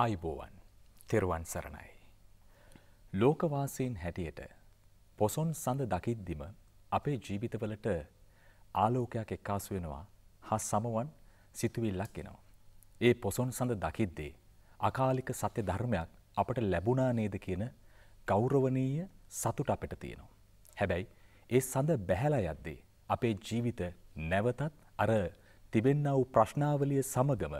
ආයුබෝවන් තෙරුවන් සරණයි ලෝකවාසීන් හැටියට පොසොන් සඳ දකිද්දිම අපේ ජීවිතවලට ආලෝකයක් එක්කාසු වෙනවා හා සමවන් සිතුවිල්ලක් එනවා ඒ පොසොන් සඳ දකිද්දී අකාලික සත්‍ය ධර්මයක් අපට ලැබුණා නේද කියන ගෞරවණීය සතුට අපිට තියෙනවා හැබැයි ඒ සඳ බැහැලා යද්දී අපේ ජීවිත නැවතත් අර තිබෙන්නා වූ ප්‍රශ්නාවලිය සමගම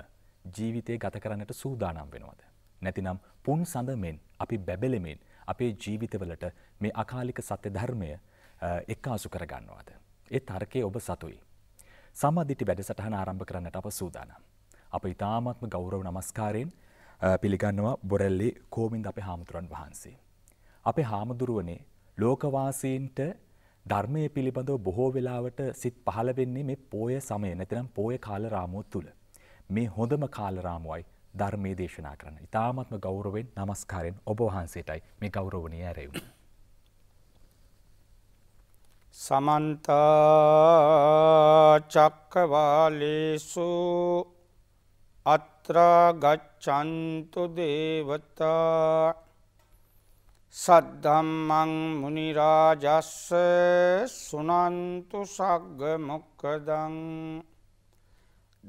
ජීවිතේ ගත කරන්නට සූදානම් වෙනවද නැතිනම් පුන් සඳමෙන් අපි බැබලෙමින් අපේ ජීවිතවලට මේ අකාලික සත්‍ය ධර්මය එක්කාසු කර ගන්නවද ඒ තර්කයේ ඔබ සතුයි සම්මා දිට්ඨි වැඩසටහන ආරම්භ කරන්නට අප සූදානම් අප ඊ타මාත්ම ගෞරව නමස්කාරයෙන් පිළිගන්නවා බොරැල්ලේ කෝවිද අපේ හාමුදුරන් වහන්සේ අපේ හාමුදුරුවනේ ලෝකවාසීන්ට ධර්මයේ පිළිබඳව බොහෝ වෙලාවට සිත් පහළ වෙන්නේ මේ පොය සමය නැතිනම් පොය කාල රාමුව තුල මේ හොඳම කාල රාමුවයි ධර්මයේ දේශනා කරන. ඊ타මාත්ම ගෞරවයෙන් নমස්කාරයෙන් ඔබ වහන්සේටයි මේ ගෞරවණීය ඇරෙව්. සමන්ත චක්කවාලේසු අත්‍රා ගච්ඡන්තු දේවතා සද්ධම්මං මුනි රාජස්ස සුනන්තු සග්ග මොක්ඛදං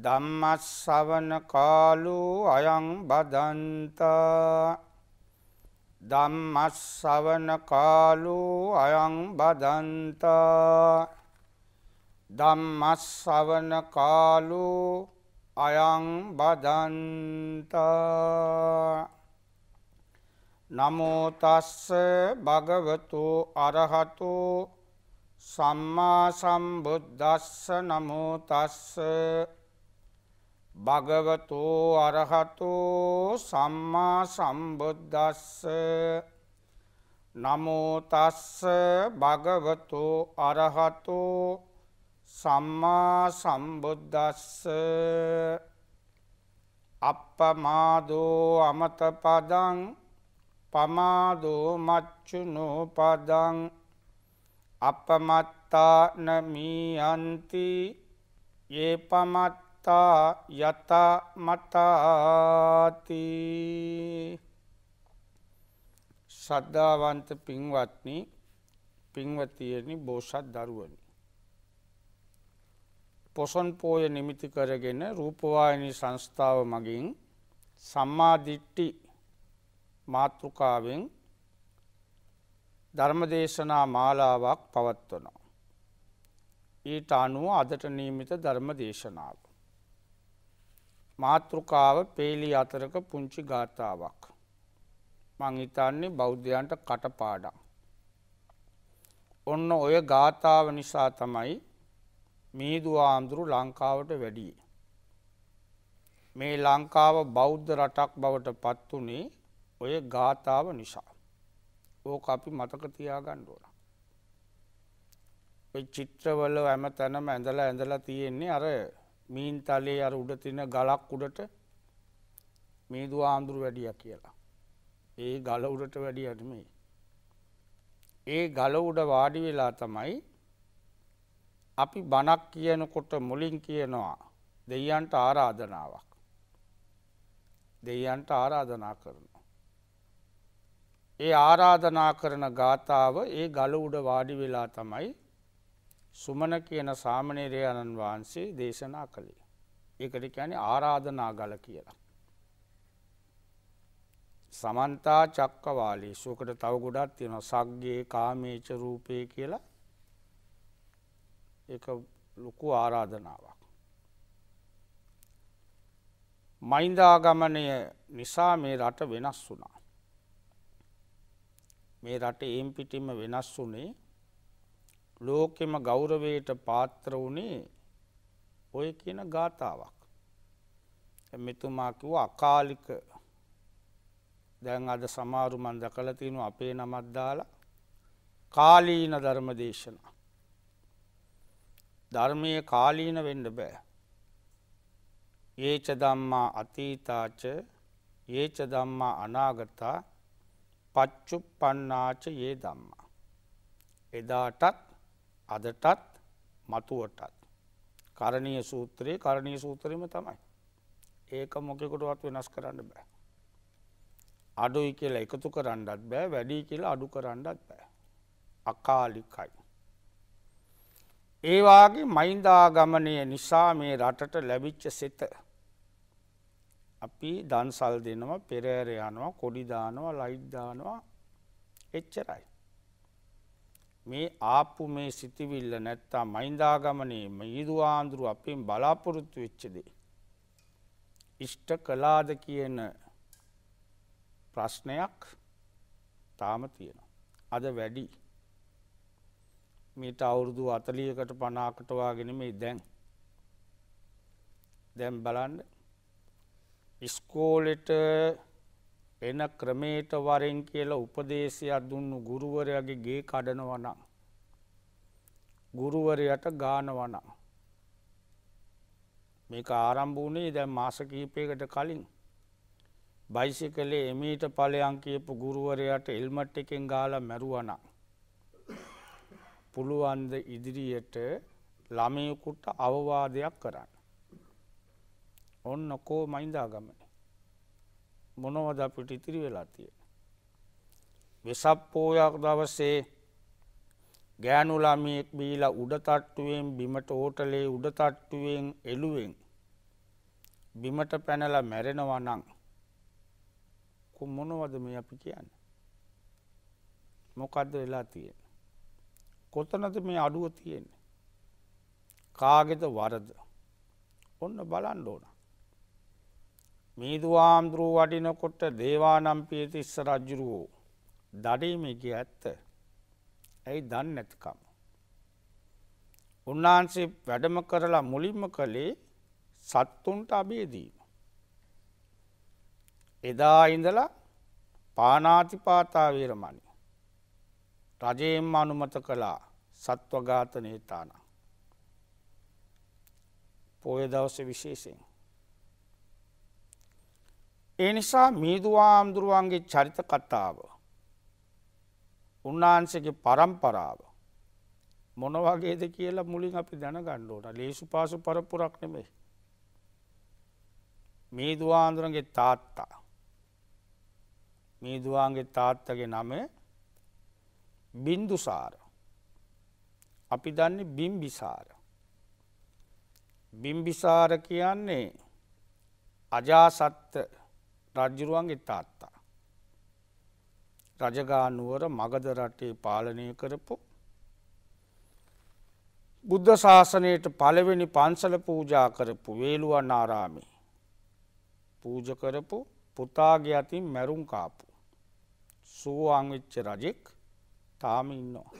ධම්මස්සවන කාලෝ අයං බදන්තා ධම්මස්සවන කාලෝ අයං බදන්තා ධම්මස්සවන කාලෝ අයං බදන්තා නමෝ තස්ස භගවතු අරහතු සම්මා සම්බුද්දස්ස නමෝ තස්ස භගවතු අරහතු සම්මා සම්බුද්දස්ස නමෝ තස්ස භගවතු අරහතු සම්මා සම්බුද්දස්ස අප්පමාදෝ අමත පදං පමාදෝ මච්චුනෝ පදං අපමත්තා නමියන්ති යේ පමත් යත මතාති ශ්‍රද්ධාවන්ත පින්වත්නි පින්වතියනි බෝසත් දරුවනි පොසොන් පෝය නිමිති කරගෙන රූපවාහිනී සංස්ථාව මගින් සම්මා දිට්ඨි මාතෘකාවෙන් ධර්මදේශනා මාලාවක් පවත්වනවා ඊට අනුව අදට නියමිත ධර්මදේශනාව මාතෘකාව පේලි අතරක පුංචි ගාථාවක් මං හිතන්නේ බෞද්ධයන්ට කටපාඩම් ඔන්න ඔය ගාථාව නිසා තමයි මීදු ආම්දුරු ලංකාවට වැඩියේ මේ ලංකාව බෞද්ධ රටක් බවට පත් උනේ ඔය ගාථාව නිසා ඕක අපි මතක තියාගන්න ඕන ඔය චිත්‍රවල හැමතැනම ඇඳලා ඇඳලා තියෙන්නේ අර මීන් තලේ අර උඩ තින ගලක් උඩට මීදු ආඳුරු වැඩියා කියලා. ඒ ගල උඩට වැඩියා නෙමෙයි. ඒ ගල උඩ වාඩි වෙලා තමයි අපි බණක් කියනකොට මුලින් කියනවා දෙයයන්ට ආරාධනාවක්. දෙයයන්ට ආරාධනා කරනවා. ඒ ආරාධනා කරන ගාතාව ඒ ගල උඩ වාඩි වෙලා තමයි සුමන කියන සාමණේරයන්න් වහන්සේ දේශනා කළේ. ඒකට කියන්නේ ආරාධනා ගල කියලා. සමන්ත චක්කවාලේසු. ඒකට තව ගොඩක් තියෙනවා. සග්ගේ කාමේච රූපේ කියලා. ඒක ලොකු ආරාධනාවක්. මහින්දාගමනය නිසා මේ රට වෙනස් වුණා. මේ රට එම් පිටින්ම වෙනස් වුණේ ලෝකෙම ගෞරවයට පාත්‍ර වුණේ ඔය කියන ගාතාවක්. මෙතුමා කිව්වා අකාලික දැන් අද සමහරු මන් දැකලා තිනවා අපේ නමක් දාලා කාලීන ධර්මදේශනා. ධර්මයේ කාලීන වෙන්න බෑ. යේච ධම්මා අතීතාච යේච ධම්මා අනාගතා පච්චුප්පන්නාච යේ ධම්මා. එදාටත් අදටත් මතුවටත් කරණීය සූත්‍රයේ කරණීය සූත්‍රෙම තමයි ඒක මොකෙකුටවත් වෙනස් කරන්න බෑ අඩුයි කියලා එකතු කරන්නත් බෑ, වැඩි කියලා අඩු කරන්නත් බෑ. අකාලිකයි. ඒ වාගේ මහින්දාගමනය නිසා මේ රටට ලැබිච්ච සිත අපි දන්සල් දෙනවා, පෙරහැර යනවා, කොඩි දානවා, ලයිට් දානවා, එච්චරයි. මේ ආපු මේ සිතිවිල්ල නැත්තම් මහින්දාගමනයේ මීදු ආන්දරු අපෙන් බලාපොරොත්තු වෙච්ච දේ ඉෂ්ට කළාද කියන ප්‍රශ්නයක් තාම තියෙනවා. අද වැඩි. මේට අවුරුදු 40කට 50කට වගේ නෙමෙයි දැන්. දැන් බලන්න ඉස්කෝලේට එන ක්‍රමයට වරෙන් කියලා උපදේශයක් දුන්නු ගුරුවරයාගේ ගේ කඩනවා නම් ගුරුවරයාට ගානවා නම් මේක ආරම්භ වුණේ දැන් මාස කිහිපයකට කලින්. බයිසිකලේ එමීට ඵලයන් කියපු ගුරුවරයාට හෙල්මට් එකෙන් ගාලා මැරුවා නම් පුළුවන් ද ඉදිරියට ළමයෙකුට අවවාදයක් කරන්න. ඔන්න කො මයින්දාගමන මොනවද අපිට ඉතිරි වෙලා තියෙන්නේ? වෙසක් පෝයක් දවසේ ගෑනු ළමයෙක් බීලා උඩ තට්ටුවෙන් බිමට, හෝටලේ උඩ තට්ටුවෙන් එළුවෙන් බිමට පැනලා මැරෙනවා නම් කො මොනවද මේ අපි කියන්නේ? මොකද්ද වෙලා තියෙන්නේ? කොතනද මේ අඩුව තියෙන්නේ? කාගේද වරද? ඔන්න බලන්න ඕන. මීදුවාම්දුරු වඩිනකොට දේවානම්පියතිස්ස රජුරෝ දඩීමේ කිය ඇත්ත. ඇයි දන්නේ නැතිකම? උන්වහන්සේ වැඩම කරලා මුලින්ම කළේ සත්තුන්ට අබේ දීම. එදා ඉඳලා පාණාතිපාතා වීරමණී රජයෙන් අනුමත කළා සත්ව ඝාතනයේ තාන. පොය දවසේ විශේෂයෙන් ඒ නිසා මීදුවාම්දුරුවන්ගේ චරිත කතාව උන්වහන්සේගේ පරම්පරාව මොන වගේද කියලා මුලින් අපි දැනගන්න ඕන. ලේසු පාසු පරපුරක් නෙමෙයි. මීදුවාම්දුරුවන්ගේ තාත්තා, මීදුවාන්ගේ තාත්තගේ නම බින්දුසාර, අපි දන්නේ බිම්බිසාර. බිම්බිසාර කියන්නේ අජාසත්ත රජුරුවන්ගේ තාත්තා. රජගහ නුවර මගධ රටේ පාලනය කරපු, බුද්ධ ශාසනයට පළවෙනි පන්සල පූජා කරපු වේළුවනාරාමේ පූජා කරපු පුතාගේ අතින් මැරුම් කාපු සෝවාන් වෙච්ච රජෙක් තාම ඉන්නවා.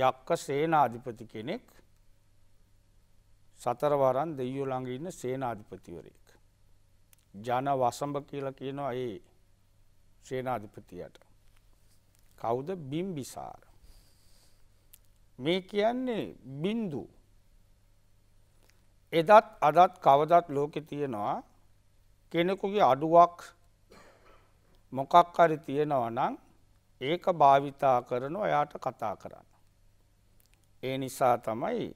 යක්ක සේනාධිපති කෙනෙක්, සතරවරන් දෙවියෝ ළඟ ඉන්න සේනාධිපතිවරයෙක්. ජන වසම්බ කියලා කියනවා ඒ සේනාධිපතියට. කවුද? බිම්බිසාර. මේ කියන්නේ බින්දු. එදත් අදත් කවදත් ලෝකේ තියෙනවා කෙනෙකුගේ අඩුවක් මොකක් හරි තියෙනවා නම් ඒක භාවිතා කරනවා, එයාට කතා කරන්න. ඒ නිසා තමයි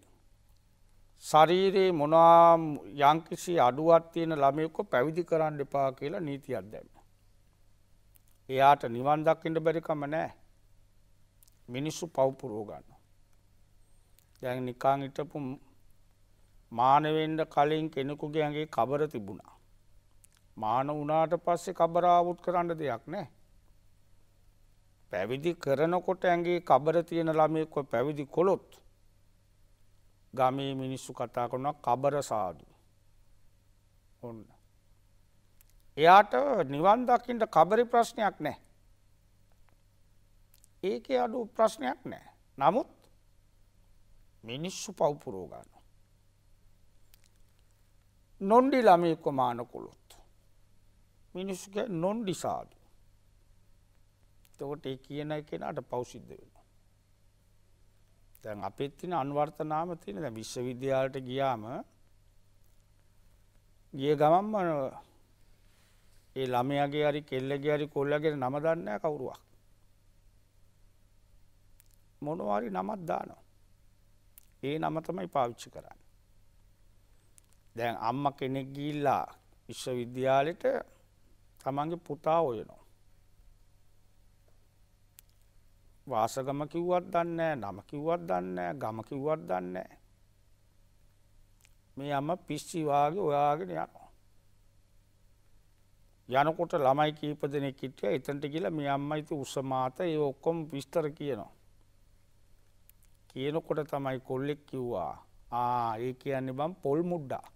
ශරීරයේ මොනවා යම්කිසි අඩුවක් තියෙන ළමයෙක්ව පැවිදි කරන්න එපා කියලා නීතියක් දැම්මේ. එයාට නිවන් දක්ින්න බැරි කම නැහැ. මිනිස්සු පව් පුරව ගන්නවා. දැන් නිකන් හිටපු මානවෙන්න කලින් කෙනෙකුගේ ඇඟේ කබර තිබුණා. මාන වුණාට පස්සේ කබර ආවුත් කරන්න දෙයක් නැහැ. පැවිදි කරනකොට ඇඟේ කබර තියෙන ළමයෙක්ව පැවිදි කළොත් ගමේ මිනිස්සු කතා කරනවා කබර සාදු. ඔන්න. එයාට නිවන් දකින්න කබරේ ප්‍රශ්නයක් නැහැ. ඒකේ අඩු ප්‍රශ්නයක් නැහැ. නමුත් මිනිස්සු පව් පුරව ගන්නවා. නොන්ඩි ළමයෙක්ව මාන කළොත් මිනිස්සුක නොන්ඩි සාදු. එතකොට ඒ කියන කෙනාට පව් සිද්ධ වෙනවා. දැන් අපිත් තියෙන අනුවර්තනාම තියෙන දැන් විශ්වවිද්‍යාලයට ගියාම ගිය ගමන්ම ඒ ළමයාගේ හරි කෙල්ලගේ හරි කොල්ලගේ නම දන්නේ නැහැ කවුරුවක්. මොනවා හරි නමක් දානවා. ඒ නම තමයි පාවිච්චි කරන්නේ. දැන් අම්මා කෙනෙක් ගිහිල්ලා විශ්වවිද්‍යාලෙට තමන්ගේ පුතා හොයනවා. වාසගම කිව්වත් දන්නේ නැහැ, නම කිව්වත් දන්නේ නැහැ, ගම කිව්වත් දන්නේ නැහැ. මේ අම්මා පිස්සි වාගේ හොයාගෙන යනවා. යනකොට ළමයි කීප දෙනෙක් හිටියා. එතනට ගිහලා මේ අම්මා ඉත උස මාත ඒ ඔක්කොම විස්තර කියනවා. කියනකොට තමයි කොල්ලෙක් කිව්වා ඒ කියන්නේ බම් පොල් මුඩ්ඩා.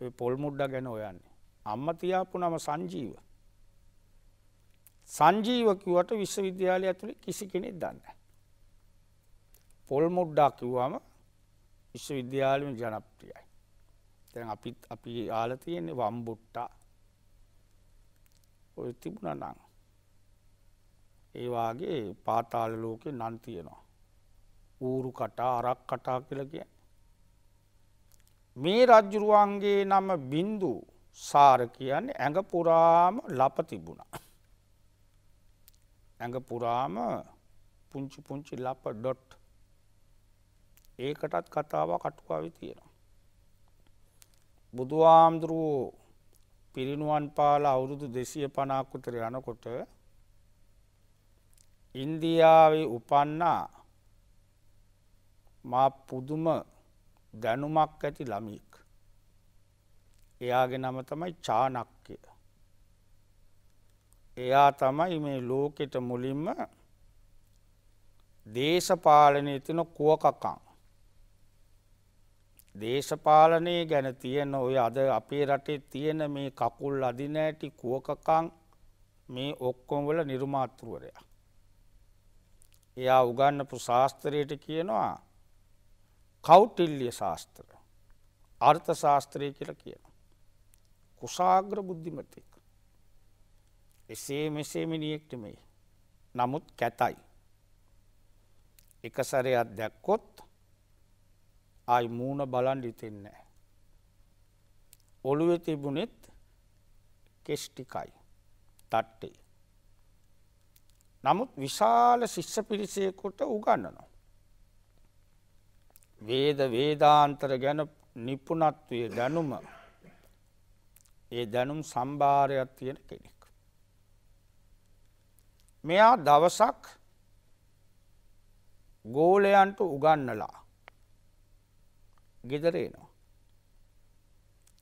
ඒ පොල් මුඩ්ඩා ගැන හොයන්නේ. අම්මා තියාපු නම සංජීව. සංජීව කිව්වට විශ්වවිද්‍යාලය ඇතුලේ කිසි කෙනෙක් දන්නේ නැහැ. පොල් මුඩ්ඩා කිව්වම විශ්වවිද්‍යාලෙම ජනප්‍රියයි. දැන් අපි ආලා තියෙන්නේ වම්බුට්ටා. ඔය තිබුණා නම් ඒ වාගේ පාතාල ලෝකේ නම් තියෙනවා. ඌරු කටා අරක් කටා කියලා කියන්නේ. මේ රජුරුවන්ගේ නම බින්දු සාර කියන්නේ ඇඟ පුරාම ලප තිබුණා. ඇඟ පුරාම පුංචි පුංචි ලප ඩොට්. ඒකටත් කතාවක් අටුවාවේ තියෙනවා. බුදුහාමුදුරුවෝ පිරිනුවන් පාලා අවුරුදු 250ක් උතර යනකොට ඉන්දියාවේ උපන්නා මා පුදුම දැනුමක් ඇති ළමෙක්. එයාගේ නම තමයි චාණක්‍ය. එයා තමයි මේ ලෝකෙට මුලින්ම දේශපාලනයේ තියෙන කුවකකම්. දේශපාලනයේ ගැන තියෙන ඔය අද අපේ රටේ තියෙන මේ කකුල් අදින ඇටි කුවකකම් මේ ඔක්කොම වල නිර්මාතෘවරයා. එයා උගන්වපු ශාස්ත්‍රයට කියනවා කෞටිල්‍ය ශාස්ත්‍ර, අර්ථ ශාස්ත්‍රය කියලා කියනවා. කුසాగ්‍ර බුද්ධිමතෙක්. එසේ මෙසේ මිනිහෙක් නෙමෙයි. නමුත් කැතයි. එක සැරයක් දැක්කොත් ආයි මූණ බලන් හිටින්නේ නැහැ. ඔළුවේ තිබුණෙත් කෙස් ටිකයි, තට්ටේ. නමුත් විශාල ශිෂ්‍ය පිරිසකට උගන්වනවා. වේද වේදාන්තර ගැන නිපුණත්වයේ දැනුම ඒ දැනුම් සම්භාරයක් තියෙන කෙනෙක්. මෙයා දවසක් ගෝලයන්ට උගන්වලා ගෙදර එනවා.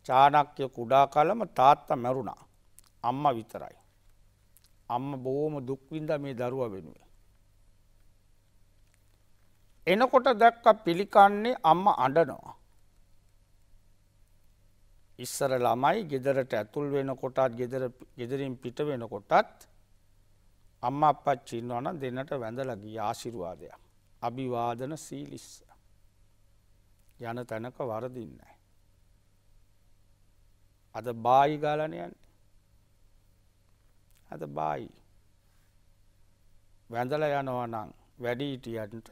චාණක්‍ය කුඩා කලම තාත්තා මැරුණා. අම්මා විතරයි. අම්මා බොහොම දුක් විඳා මේ දරුවා වෙනුවෙන්. එනකොට දැක්ක පිළිකන්නේ අම්මා අඬනවා. ඉස්සර ළමයි ගෙදරට ඇතුල් වෙනකොටත් ගෙදරින් පිට වෙනකොටත් අම්මා අප්පච්චි ඉන්නවනම් දෙන්නට වැඳලා ගිය ආශිර්වාදයක්. අභිවාදන සීලිස්ස. යන තැනක වරදින්නේ නැහැ. අද බායි ගාලානේ යන්නේ. අද බායි. වැඳලා යනවා නම් වැඩිහිටියන්ට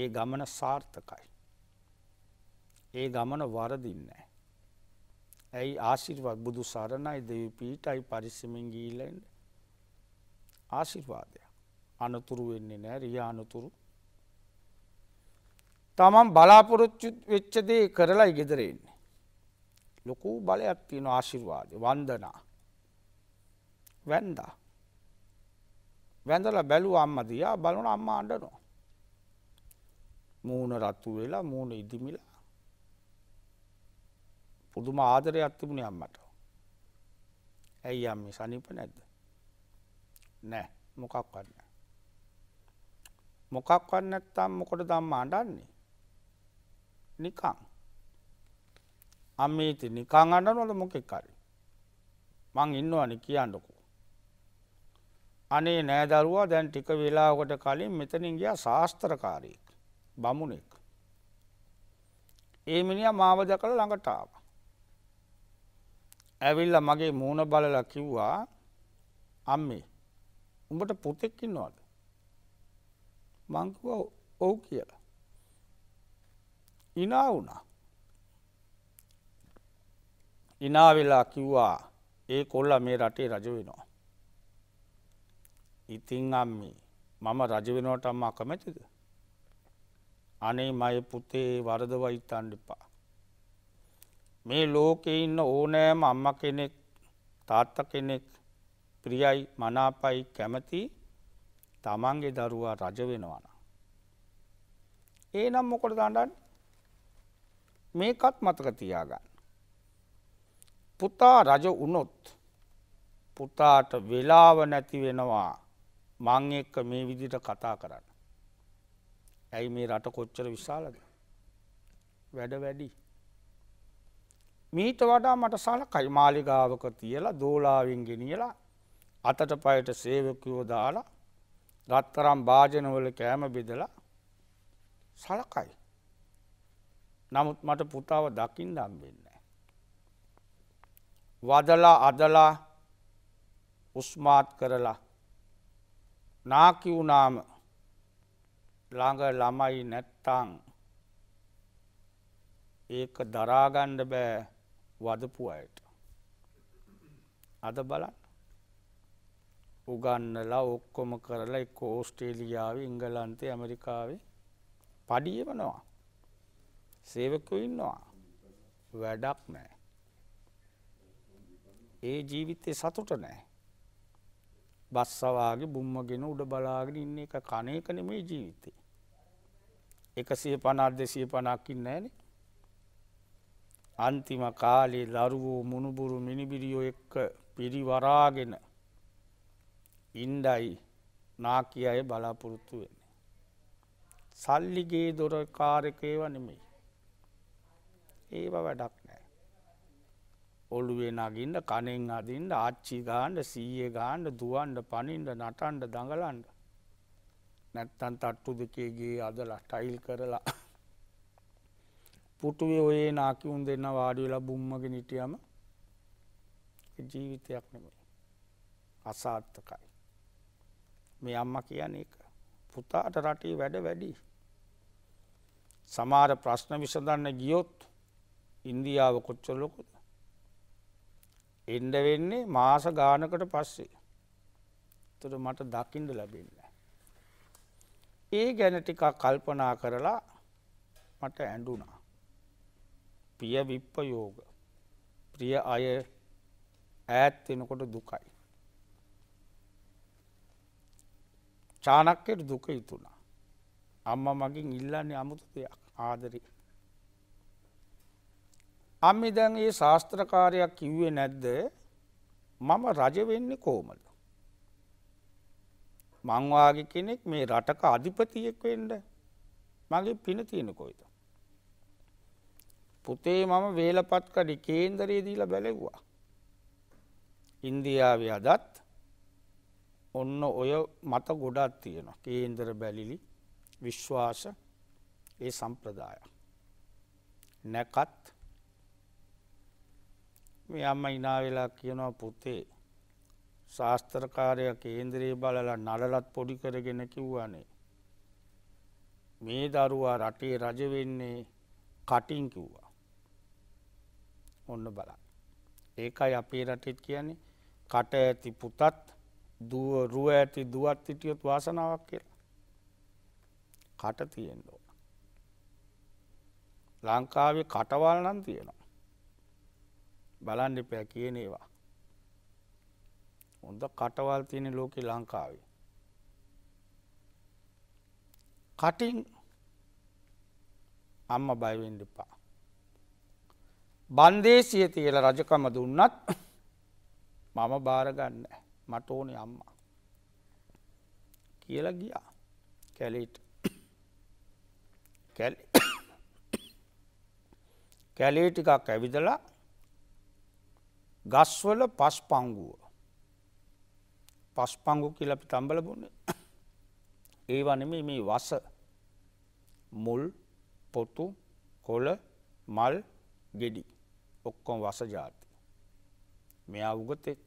ඒ ගමන සාර්ථකයි. ඒ ගමන වරදින්නේ නැහැ. ඇයි? ආශිර්වාද බුදු සරණයි, දෙවි පීඨයි, පරිස්සමින් ගිහිල්ලා ඉන්න ආශිර්වාදය. අනතුරු වෙන්නේ නැහැ, රියා අනතුරු. තමන් බලාපොරොත්තු වෙච්ච දේ කරලායි ගෙදර එන්නේ. ලොකු බලයක් තියෙන ආශිර්වාදේ. වන්දනා. වැඳා. වැඳලා බැලුවා අම්මා දිහා. බලන අම්මා අඬනවා. මූණ රතු වෙලා මූණ ඉදිමිලා පුදුම ආදරයක් තිබුණේ අම්මට. ඇයි අම්මේ සනීප නැද්ද? නෑ, මොකක්වත් නෑ. මොකක්වත් නැත්තම් මොකටද අම්මා අඬන්නේ? නිකන්. අම්මේ ඉතින් නිකන් අඬනවල මොකෙක් හරි. මං ඉන්නවනේ කියන්නකෝ. අනේ නෑ දරුවා, දැන් ටික වෙලාවකට කලින් මෙතනින් ගියා ශාස්ත්‍රකාරී බමුණෙක්. ඒ මිනිහා මාව දැකලා ළඟට ආවා. ඇවිල්ලා මගේ මූණ බලලා කිව්වා, අම්මේ උඹට පුතෙක් ඉන්නවද? මං කිව්වා ඔව් කියලා. ඉනා වුණා. ඉනා වෙලා කිව්වා ඒ කොල්ලා මේ රටේ රජ වෙනවා. ඉතින් අම්මේ මම රජ වෙනවට අම්මා කැමතිද? අනේ මගේ පුතේ වරදවා හිතන්න එපා. මේ ලෝකේ ඉන්න ඕනෑම අම්මා කෙනෙක් තාත්තා කෙනෙක් ප්‍රියයි මනාපයි කැමති තමන්ගේ දරුවා රජ වෙනවා නම් එනම් මොකටද අඬන්නේ? මේකත් මතක තියාගන්න. පුතා රජ වුණොත් පුතාට වෙලාව නැති වෙනවා මං එක්ක මේ විදිහට කතා කරන්න. ඇයි මේ රට කොච්චර විශාලද? වැඩ වැඩි. මීට වඩා මට සලකයි මාලිගාවක තියලා දෝලාවෙන් ගෙනියලා අතට පයට සේවකයෝ දාලා රත්තරන් වාදන වල කැම බෙදලා සලකයි. නමුත් මට පුතාව දකින්න හම්බෙන්නේ නැහැ. වදලා අදලා උස්මාත් කරලා නාකි වුණාම ළඟ ළමයි නැත්තම් ඒක දරා ගන්න බෑ වදපු අයට. අද බලන්න උගන්නලා ඔක්කොම කරලා එක්ක ඕස්ට්‍රේලියාවේ ඉංගලන්තේ ඇමරිකාවේ පඩියවනවා. සේවකයෝ ඉන්නවා. වැඩක් නැහැ. ඒ ජීවිතේ සතුට නැහැ. බස්සවාගේ බුම්මගෙන උඩ බලාගෙන ඉන්න එක කණේක නෙමේ ජීවිතේ. 150 250ක් ඉන්නේ නැහනේ. අන්තිම කාලේ දරුවෝ මුණුබුරු මිනිබිරියෝ එක්ක පිරිවරාගෙන ඉන්නයි නාකියය බලාපොරොත්තු වෙන්නේ. සල්ලිගේ දොරකාරකේව නෙමේ. ඒව වැඩක් නැහැ. ඔළුවේ නගින්න කණෙන් අදින්න ආච්චි ගාන්න සීයේ ගාන්න දුවන්න පනින්න නටන්න දඟලන්න නැත්තම් තට්ටු දෙකේ ගියේ අදලා ටයිල් කරලා පුටුවේ ඔය නාකියුන් දෙන්න වාඩි වෙලා බුම්මගෙන හිටියම ජීවිතයක් නෙමෙයි. අසාර්ථකයි. මේ අම්මා කියන්නේ ඒක. පුතාට රටේ වැඩ වැඩි. සමහර ප්‍රශ්න විසඳන්න ගියොත් ඉන්දියාව කොච්චර ලොකුද? එන්න වෙන්නේ මාස ගානකට පස්සේ. ඒතර මට දකින්න ලැබෙන්නේ නැහැ. ඒ ගැන ටිකක් කල්පනා කරලා මට ඇඬුණා. පිය විප්පයෝග. ප්‍රිය අය ඈත් වෙනකොට දුකයි. චාණක්‍යට දුක හිතුණා. අම්මා මගෙන් ඉල්ලන්නේ 아무තු දෙයක් ආදරේ. අම්මේ දැන් මේ ශාස්ත්‍ර කාර්යයක් කිව්වේ නැද්ද? මම රජ වෙන්නේ කොහමද? මං වාගේ කෙනෙක් මේ රටක අධිපතියෙක් වෙන්න මගේ පින තියෙන කොයිද? පුතේ මම වේලපත්කඩි කේන්දරයේ දීලා බැලුවා. ඉන්දියාවේ අදත් ඔන්න ඔය මත ගොඩක් තියෙනවා. කේන්දර බැලිලි විශ්වාස ඒ සම්ප්‍රදාය. නැකත් මේ අම්මා ඉනා වෙලා කියනවා පුතේ ශාස්ත්‍රකාරයා කේන්දරේ බලලා නළලත් පොඩි කරගෙන කිව්වානේ මේ දරුවා රටේ රජ වෙන්නේ කටින් කිව්වා. ඔන්න බලන්න. ඒකයි අපේ රටෙත් කියන්නේ කට ඇති පුතත් දුව රුව ඇති දුවත් හිටියොත් වාසනාවක් කියලා. කට තියෙන්න ඕන. ලංකාවේ කටවල් නම් තියෙනවා. බලන්න එපා කියන ඒවා. හොඳ කටවල් තියෙන ලෝකේ ලංකාවේ. කටින් අම්මා බය වෙන්න එපා. බන්දේසිය තියලා රජකම දුන්නත් මම බාර ගන්නෑ. මට ඕනේ අම්මා කියලා ගියා කැලේට. කැලේ ටිකක් ඇවිදලා ගස්වල පස්පංගුව. පස්පංගු කියලා අපි තම්බල බොන්නේ. ඒව නෙමෙයි මේ වස මුල් පොතු කොළ මල් ගෙඩි ඔක්කොම වස જાති. මෙයා උගතෙක්.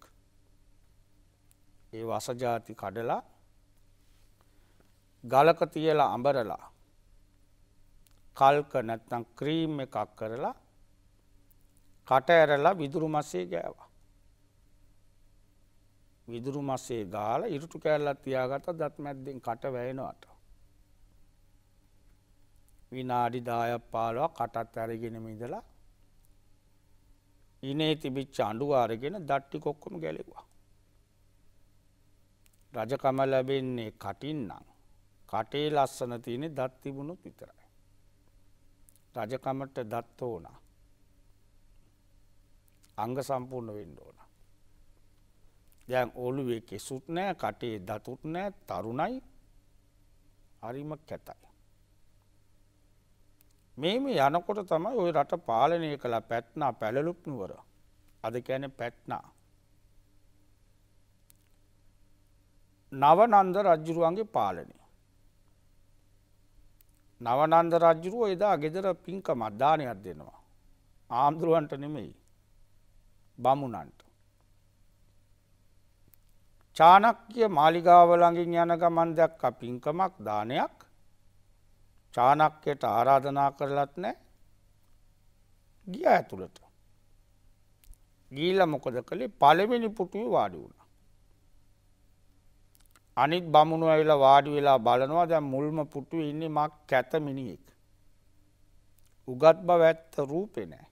ඒ වස જાති කඩලා ගලක තියලා අඹරලා කල්ක නැත්නම් ක්‍රීම් එකක් කරලා කට ඇරලා විදුරු මස්සේ ගෑවා. විදුරු මස්සේ ගාලා ඉරුටු කෑල්ලක් තියාගත්ත දත් මැද්දෙන් කට වැයෙනවට. විනාඩි 10ක් 15ක් කටත් ඇරගෙන ඉඳලා ඉනේ තිබිච්ච අඬු ආරගෙන දට්ටි කොක්කම ගැලෙව්වා. රජකම ලැබෙන්නේ කටින් නම් කටේ ලස්සන තියෙන දත් තිබුණොත් විතරයි. රජකමට දත් ඕන. අංග සම්පූර්ණ වෙන්න ඕන. දැන් ඔළුවේ කෙසුත් නැහැ, කටේ දතුත් නැහැ, තරුණයි, හරිම කැතයි. මේම යනකොට තමයි ওই රට පාලනය කළ පැට්නා පැලලුප් නුවර. අද කියන්නේ පැට්නා. නවනන්ද රජුරුවන්ගේ පාලනය. නවනන්ද රජුරුව එදා ගෙදර පින්කමක් දානයක් දෙනවා. ආම්දුරවන්ට නෙමෙයි. බමුණන්ට. චාණක්‍ය මාලිගාව ළඟින් යන ගමන් දැක්ක පින්කමක් දානයක්. චාණක්‍යට ආරාධනා කරලත් නැහැ. ගියා ඇතුළට. ගිහිල්ලා මොකද කළේ? පළවෙනි පුටුවේ වාඩි වුණා. අනිත් බමුණු ඇවිල්ලා වාඩි වෙලා බලනවා. දැන් මුල්ම පුටුවේ ඉන්නේ මා කැත මිනිහෙක්. උගත් බව ඇත්ත රූපේ නැහැ.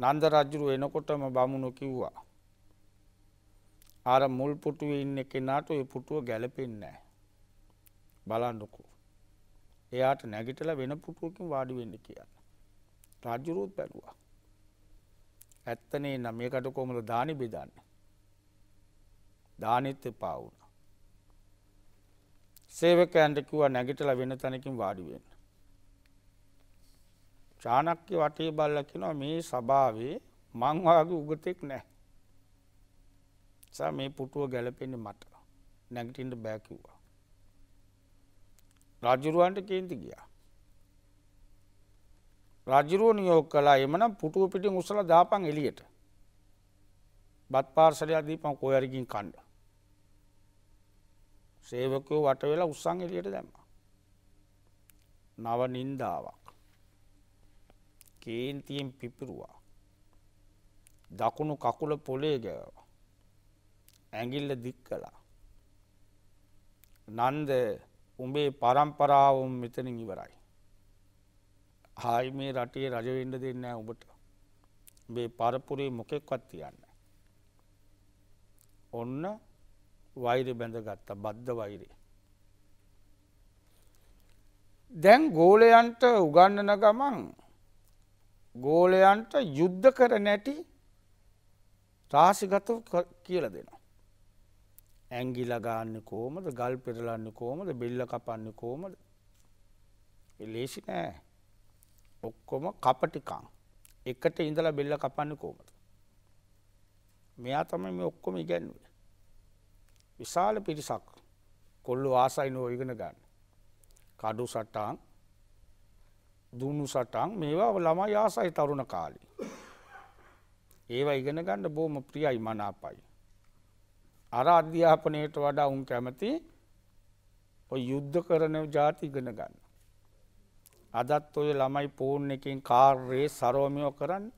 නන්ද රජුරු එනකොටම බමුණු කිව්වා ආර මුල් පුටුවේ ඉන්න කෙනාට ඒ පුටුව ගැලපෙන්නේ නැහැ. බලන්නකෝ. එයාට නැගිටලා වෙන පුටුවකින් වාඩි වෙන්න කියන. රජුරුත් බැලුවා. ඇත්තනේ නම් මේකට කොහොමද දානි බෙදන්නේ? දානෙත් එපා වුණා. සේවකයන්ට කිව්වා නැගිටලා වෙන තැනකින් වාඩි වෙන්න. චාණක්‍ය වටේ බලලා කියනවා මේ සභාවේ මං වාගේ උගතෙක් නැහැ. සා මේ පුටුව ගැලපෙන්නේ මට. නැගිටින්න බෑ කිව්වා. රාජ්‍යරුවන්ට කේන්ති ගියා. රාජ්‍යරුව නියෝග කළා එමනම් පුටුව පිටින් උස්සලා දාපන් එළියට. බත් පාර්සලයක් දීපන් කොයරිකින් කන්න. සේවකයෝ වට වෙලා උස්සන් එළියට දැම්මා. නව නින්දාවක්. කේන්තියෙන් පිපිරුවා. දකුණු කකුල පොළේ ගෑවා. ඇඟිල්ල දික් කළා. නන්ද උඹේ පරම්පරාව මෙතනින් ඉවරයි. ආයි මේ රටේ රජ වෙන්න දෙන්නේ නැහැ උඹට. මේ පරපුරේ මොකෙක්වත් තියන්නේ නැහැ. ඔන්න වෛරය බැඳගත්ත බද්ධ වෛරය. දැන් ගෝලයන්ට උගන්වන ගමන් ගෝලයන්ට යුද්ධ කර නැටි රාශිගත කියලා දෙනවා. ඇඟිල්ල ගන්න කොහමද? ගල් පෙරලන්නේ කොහමද? බෙල්ල කපන්නේ කොහමද? ඒ ලේසි නෑ. ඔක්කොම කපටිකම්. එකට ඉඳලා බෙල්ල කපන්නේ කොහමද? මෙයා තමයි මේ ඔක්කොම ඉගෙනුවේ. විශාල පිරිසක් කොල්ලෝ ආසයිනෝ ඉගෙන ගන්න. කඩු සටාන් දුනු සටන් මේවා ළමයි ආසයි තරුණ කාලේ. ඒවා ඉගෙන ගන්න බොහොම ප්‍රියයි මනාපයි. අර අධ්‍යාපනයට වඩා උන් කැමති ඔය යුද්ධ කරන જાති ඉගෙන ගන්න. අදත් ඔය ළමයි ෆෝන් එකෙන් කාර් රේස් සරවමියෝ කරන්නේ.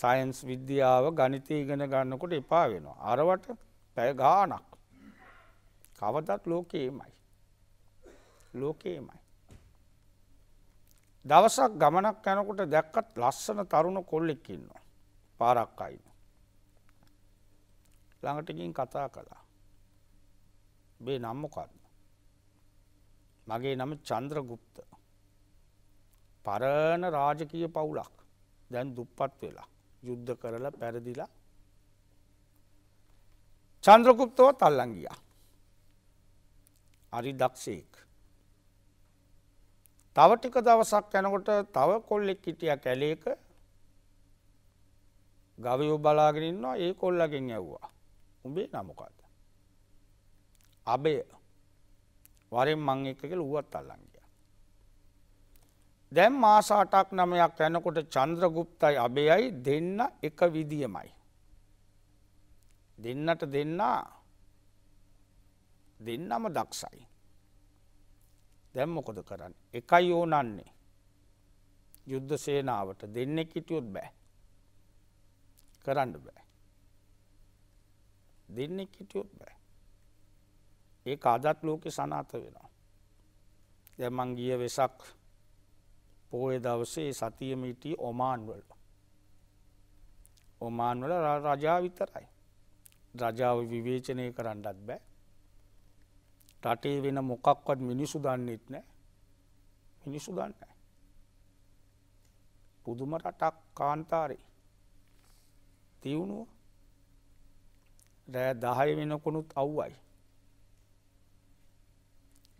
සයන්ස් විද්‍යාව ගණිතය ඉගෙන ගන්නකොට එපා වෙනවා. අරවට පැය ගාණක්. කවදත් ලෝකේමයි. ලෝකේමයි. දවසක් ගමනක් යනකොට දැක්කත් ලස්සන තරුණ කොල්ලෙක් ඉන්නවා. පාරක් අයින. ළඟට ගිහින් කතා කළා. "මේ නම මොකක්ද?" "මගේ නම චන්ද්‍රගුප්ත. පරණ රාජකීය පවුලක්. දැන් දුප්පත් වෙලා යුද්ධ කරලා පැරදිලා." චන්ද්‍රගුප්තවත් අල්ලන් ගියා. හරි දක්ෂෙක්. තව ටික දවසක් යනකොට තව කොල්ලෙක් හිටියා කැලේක. ගවයෝ බලාගෙන ඉන්නවා. ඒ කොල්ලගෙන් ඇහුවා "උඹේ නම මොකද්ද?" "අබය. වරෙන් මං එක්ක" කියලා ඌවත් අල්ලන් ගියා. දැන් මාස 8ක් 9ක් යනකොට චන්ද්‍රගුප්තයි අබයයි දෙන්න එක විදියමයි. දෙන්නම දක්ෂයි. දැන් මොකද කරන්නේ? එකයි ඕනන්නේ. යුද්ධ සේනාවට දෙන්නෙක් හිටියොත් බෑ. කරන්න බෑ. දෙන්නෙක් හිටියොත් බෑ. ඒක අදත් ලෝකේ සනාථ වෙනවා. දැන් මං ගිය වෙසක් පොය දවසේ සතියෙම හිටියේ ඔමාන් වල. ඔමාන් වල රජා විතරයි. රජාව විවේචනය කරන්නත් බෑ. රටේ වෙන මොකක්වත් මිනිසු දන්නේත් නෑ. මිනිසු දන්නේ නෑ. පුදුම රටක් කාන්තාරේ. තියුණුව. රෑ 10 වෙනකොනුත් අවුවයි.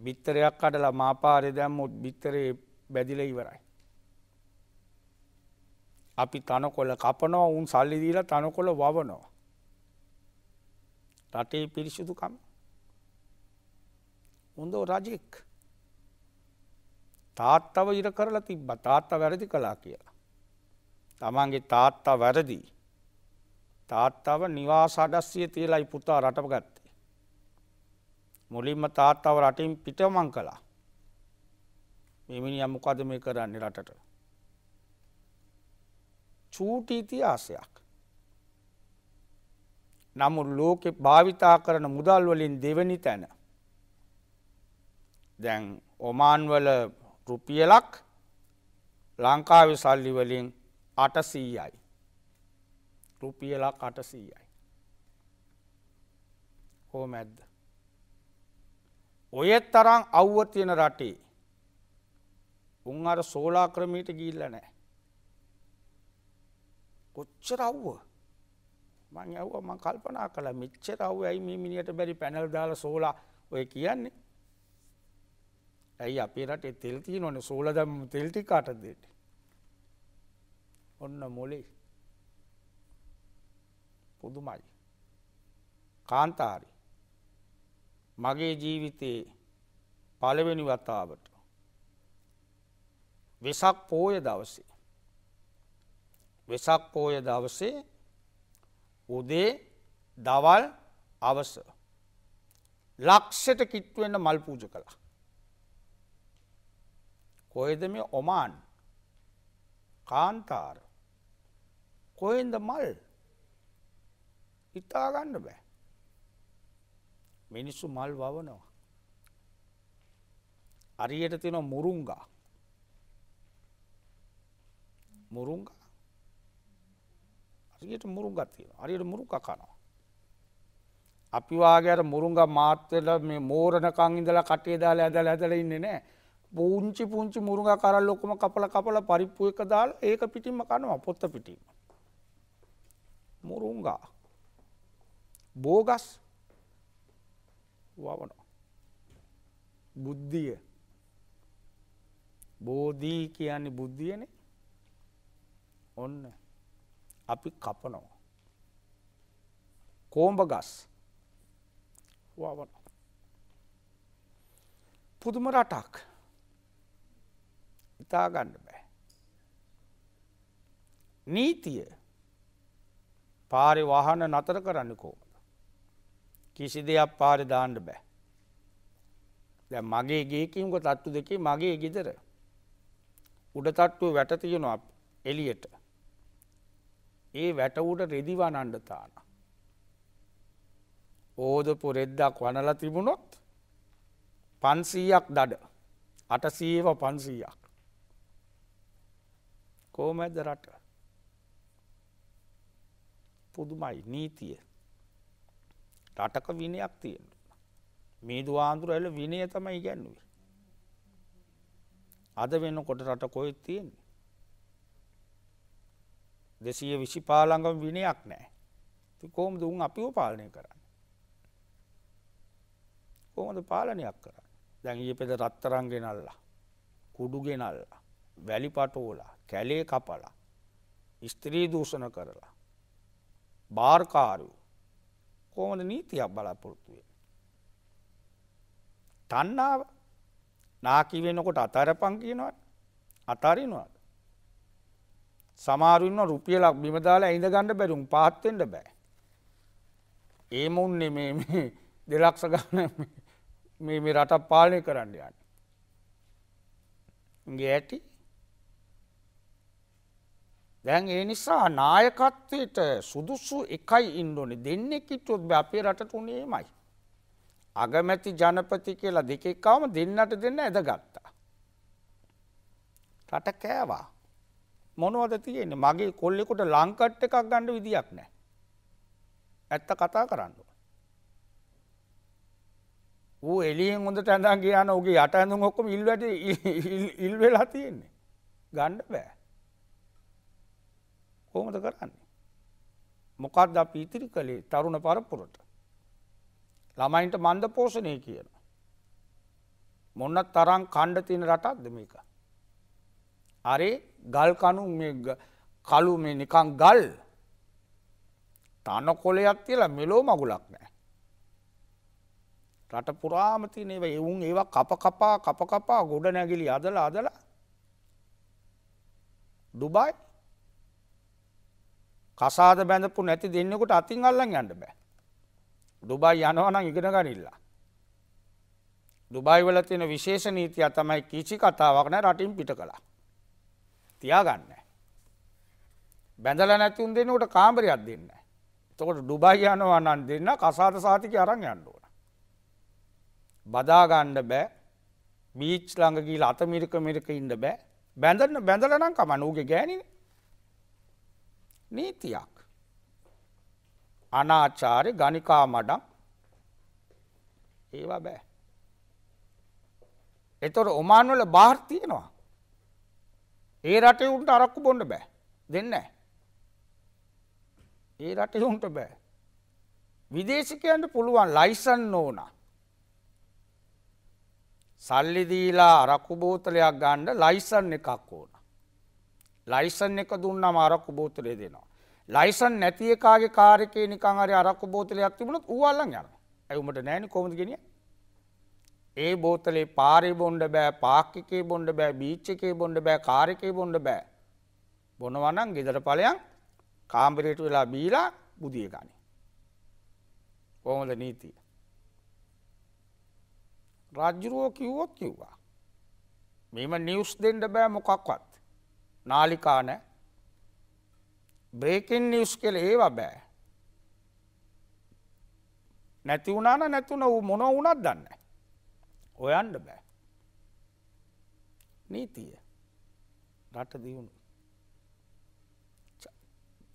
බිත්තරයක් කඩලා මාපාරේ දැම්මොත් බිත්තරේ බැදිලා ඉවරයි. අපි තනකොළ කපනවා, උන් සල්ලි දීලා තනකොළ වවනවා. රටේ පිරිසිදුකම. උන්දෝ රජෙක්. තාත්තව ඉර කරලා තිබ්බා. තාත්තා වැරදි කළා කියලා. තමන්ගේ තාත්තා වැරදි. තාත්තව නිවාස අඩස්සිය තියලායි පුතා රටව ගත්තේ. මුලින්ම තාත්තව රටින් පිටමං කළා. මේ මිනිහා මොකද මේ කරන්නේ රටට? චූටි ඉතිහාසයක්. නමුත් ලෝකේ භාවිතා කරන මුදල් වලින් දෙවෙනි තැන. දැන් ඔමාන් වල රුපියලක් ලංකාවේ සල්ලි වලින් 800යි. රුපියලක් 800යි. කොහොමද? ඔය තරම් අවුව තියෙන රටේ උන් අර සෝලා ක්‍රමයට ගිහිල්ලා නැහැ. කොච්චර අවුව? මං යවුවා, මං කල්පනා කළා මෙච්චර අවුවයි මේ මිනිහට බැරි පැනල් දාලා සෝලා ඔය කියන්නේ. ඇයි අපේ රටේ තෙල් තියෙනවනේ, සෝලා දැම්ම තෙල් ටික කාටද දෙන්නේ? ඔන්න මොලේ. පුදුමයි. කාන්තාරි. මගේ ජීවිතේ පළවෙනි වතාවට වෙසක් පොය දවසේ. වෙසක් පොය දවසේ උදේ දවල් අවස ලක්ෂයට කිට්ටු වෙන මල් පූජා කළා. කොහෙද මේ ඔමාන් කාන්තාර? කොහෙන්ද මල්? හිතා ගන්න බෑ. මිනිස්සු මල් වවනවා. හරියට තියෙන මුරුංගා. මුරුංගා. හරියට මුරුංගා තියෙනවා. හරියට මුරුකා කනවා. අපි වාගේ අර මුරුංගා මාත් වෙලා මේ මෝරණකන් ඉඳලා කටේ දාලා ඇදලා ඉන්නේ නැහැ. පුංචි පුංචි මුරුංගා කරල් ඔක්කොම කපලා පරිප්පු එක දාලා ඒක පිටින්ම කනවා, පොත්ත පිටින්ම. මුරුංගා. බෝගස් වවනවා. බුද්ධිය. බෝධි කියන්නේ බුද්ධියනේ. ඔන්න අපි කපනවා. කොඹ ගස් වවන. පුදුම රටක්. හිතා ගන්න බෑ. නීතිය පාරේ වාහන නතර කරන්නේ කොහොමද? කිසි දෙයක් පාරේ දාන්න බෑ. දැන් මගේ ගේ කිම්ක තට්ටු දෙකේ මගේ ගෙදර උඩ තට්ටුව වැට තියෙනවා එළියට. ඒ වැට උඩ රෙදි වනන්න තාන. ඕදපු රෙද්දක් වනලා තිබුණොත් 500ක් දඩ. 800ව 500ක්. කොහොමද රට? පුදුමයි. නීතිය. රටක විනයක් තියෙනවා. මේ දුආඳුර ඇල විනය තමයි ඉගැන්වුවේ. අද වෙනකොට රට කොහෙද තියෙන්නේ? 225 ළඟම විනයක් නැහැ. ඉතින් කොහොමද උන් අපිව පාලනය කරන්නේ? කොහොමද පාලනයක් කරන්නේ? දැන් ඊයේ පෙද රත්තරන් ගෙනල්ලා, කුඩු ගෙනල්ලා, වැලි පටෝලා, කැලේ කපලා, ස්ත්‍රී දූෂණ කරලා, බාර්කාරයෝ. කොහොමද නීතියක් බලාපොරොත්තු වෙන්නේ? තණ්හාව නාකි වෙනකොට අතාරපන් කියනවනේ. අතාරිනවද? සමහරු ඉන්නවා රුපියලක් බිම දාලා ඇඳ ගන්න බැරි, උන් පාත් වෙන්න බෑ. ඒ මොන්නේ මේ 2 ලක්ෂ ගන්න මේ රට පාලනය කරන්න යන්නේ. උන්ගේ ඇටි. දැන් ඒ නිසා නායකත්වයට සුදුසු එකයි ඉන්න ඕනේ. දෙන්නේ කිට්ටුත් අපේ රටට උනේ එමයයි. අගමැති ජනපති කියලා දෙකෙක්වම දෙන්නට දෙන්න ඇදගත්තා. රට කෑවා. මොනවද තියෙන්නේ? මගේ කොල්ලෙකුට ලංකට් එකක් ගන්න විදියක් නැහැ. ඇත්ත කතා කරන්න ඕන. ඌ එළියෙන් හොඳට ඇඳන් ගියාන ඌගේ යට ඇඳුම් ඔක්කොම ඉල් වෙලා තියෙන්නේ. ගන්න බෑ. කොහොමද කරන්නේ? මොකක්ද අපි ඉතිරි කළේ තරුණ පරපුරට? ළමයින්ට මන්ද පෝෂණය කියන. මොන තරම් ඛණ්ඩ තියෙන රටක්ද මේක? අරේ ගල් කණු මේ කළු මේ නිකන් ගල් තනකොළයක් තියලා මෙලෝ මගුලක් නැහැ. රට පුරාම තියෙන ඒවා එවුන් ඒවා කප කපා ගොඩ නැගිලි අදලා ඩුබායි කසාද බැඳපු නැති දෙන්නෙකුට අතින් අල්ලන් යන්න බෑ. ඩුබායි යනවා නම් ඉගෙන ගනිලා. ඩුබායි වල තියෙන විශේෂ නීතිය තමයි කිසි කතාවක් නැහැ රටින් පිට කළා. තියාගන්න. බැඳලා නැති උන් දෙන්නෙකුට කාමරයක් දෙන්නේ නැහැ. එතකොට ඩුබායි යනවා නම් දෙන්න කසාද සාතිකේ අරන් යන්න ඕන. බදා ගන්න බෑ. බීච් ළඟ ගිහලා අත මිරික ඉන්න බෑ. බැඳලා නම් කමන ඌගේ ගෑණිනේ. නීතියක්. අනාචාරය ගණිකා මඩම් ඒවා බෑ. ඒතර ඔමාන් වල බාර් තියෙනවා. ඒ රටේ උන්ට අරක්කු බොන්න බෑ. දෙන්නේ නැහැ. ඒ රටේ උන්ට බෑ. විදේශිකයන්ට පුළුවන් ලයිසන් ඕන. සල්ලි දීලා අරක්කු බෝතලයක් ගන්න ලයිසන් එකක් ඕන. ලයිසන් එක දුන්නම අරක්කු බෝතලේ දෙනවා. ලයිසන් නැති එකාගේ කාර් එකේ නිකන් හරි අරක්කු බෝතලයක් තිබුණොත් ඌ අල්ලන් යනවා. ඇයි උඹට නැන්නේ කොහොමද ගෙනියන්නේ? ඒ බෝතලේ පාරේ බොන්න බෑ, පාක් එකේ බොන්න බෑ, බීච් එකේ බොන්න බෑ, කාර් එකේ බොන්න බෑ. බොනවා නම් ගෙදර ඵලයන් කාමරයට වෙලා බීලා බුදිය ගන්න. කොහොමද නීතිය? රාජ්‍යරෝ කිව්වොත් කිව්වා. මේම නිවුස් දෙන්න බෑ මොකක්වත්. नालिका ने ब्रेकिंग न्यूज के लिए वे नैतिना नैतिना मोनोना दाने ओंड बे नीति राट दीवन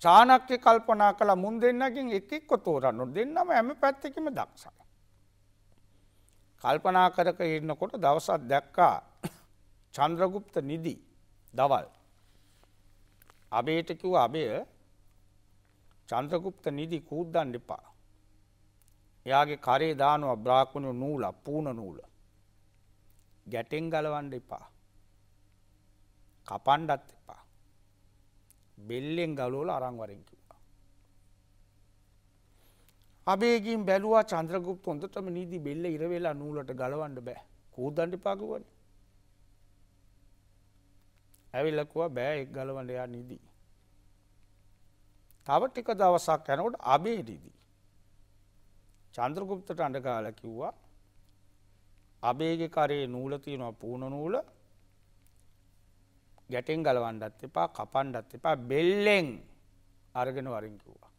चाणक्य कल्पना कल मुंदेना कि एक तोरा दिना में हमें पैते कि मैं दाक्ष कल्पना करके दवस दक्का चंद्रगुप्त निधि दवाल අබේට කිව්වා අබේ චන්ද්‍රගුප්ත නිදි කූද්දන්න එපා. එයාගේ කරේ දානවා බ්‍රාහ්මණ නූල, පූන නූල. ගැටෙන් ගලවන්න එපා. කපන්නත් එපා. බෙල්ලෙන් ගලවලා අරන් වරෙන් කිව්වා. අබේගෙන් බැලුවා චන්ද්‍රගුප්ත හොඳටම නිදි බෙල්ල ඉර වෙලා නූලට ගලවන්න බෑ. කූද්දන්න එපා කිව්වනේ. ඇවිල්ලා කිව්වා බෑ එක් ගලවන්න යා නිදි. තව ටික දවසක් යනකොට අබේ නිදි. චන්ද්‍රගුප්තට අඬගාලා කිව්වා අබේගේ කරේ නූල තියෙනවා පූර්ණ නූල. ගැටෙන් ගලවන්නත් එපා, කපන්නත් එපා, බෙල්ලෙන් අරගෙන වරින් කිව්වා.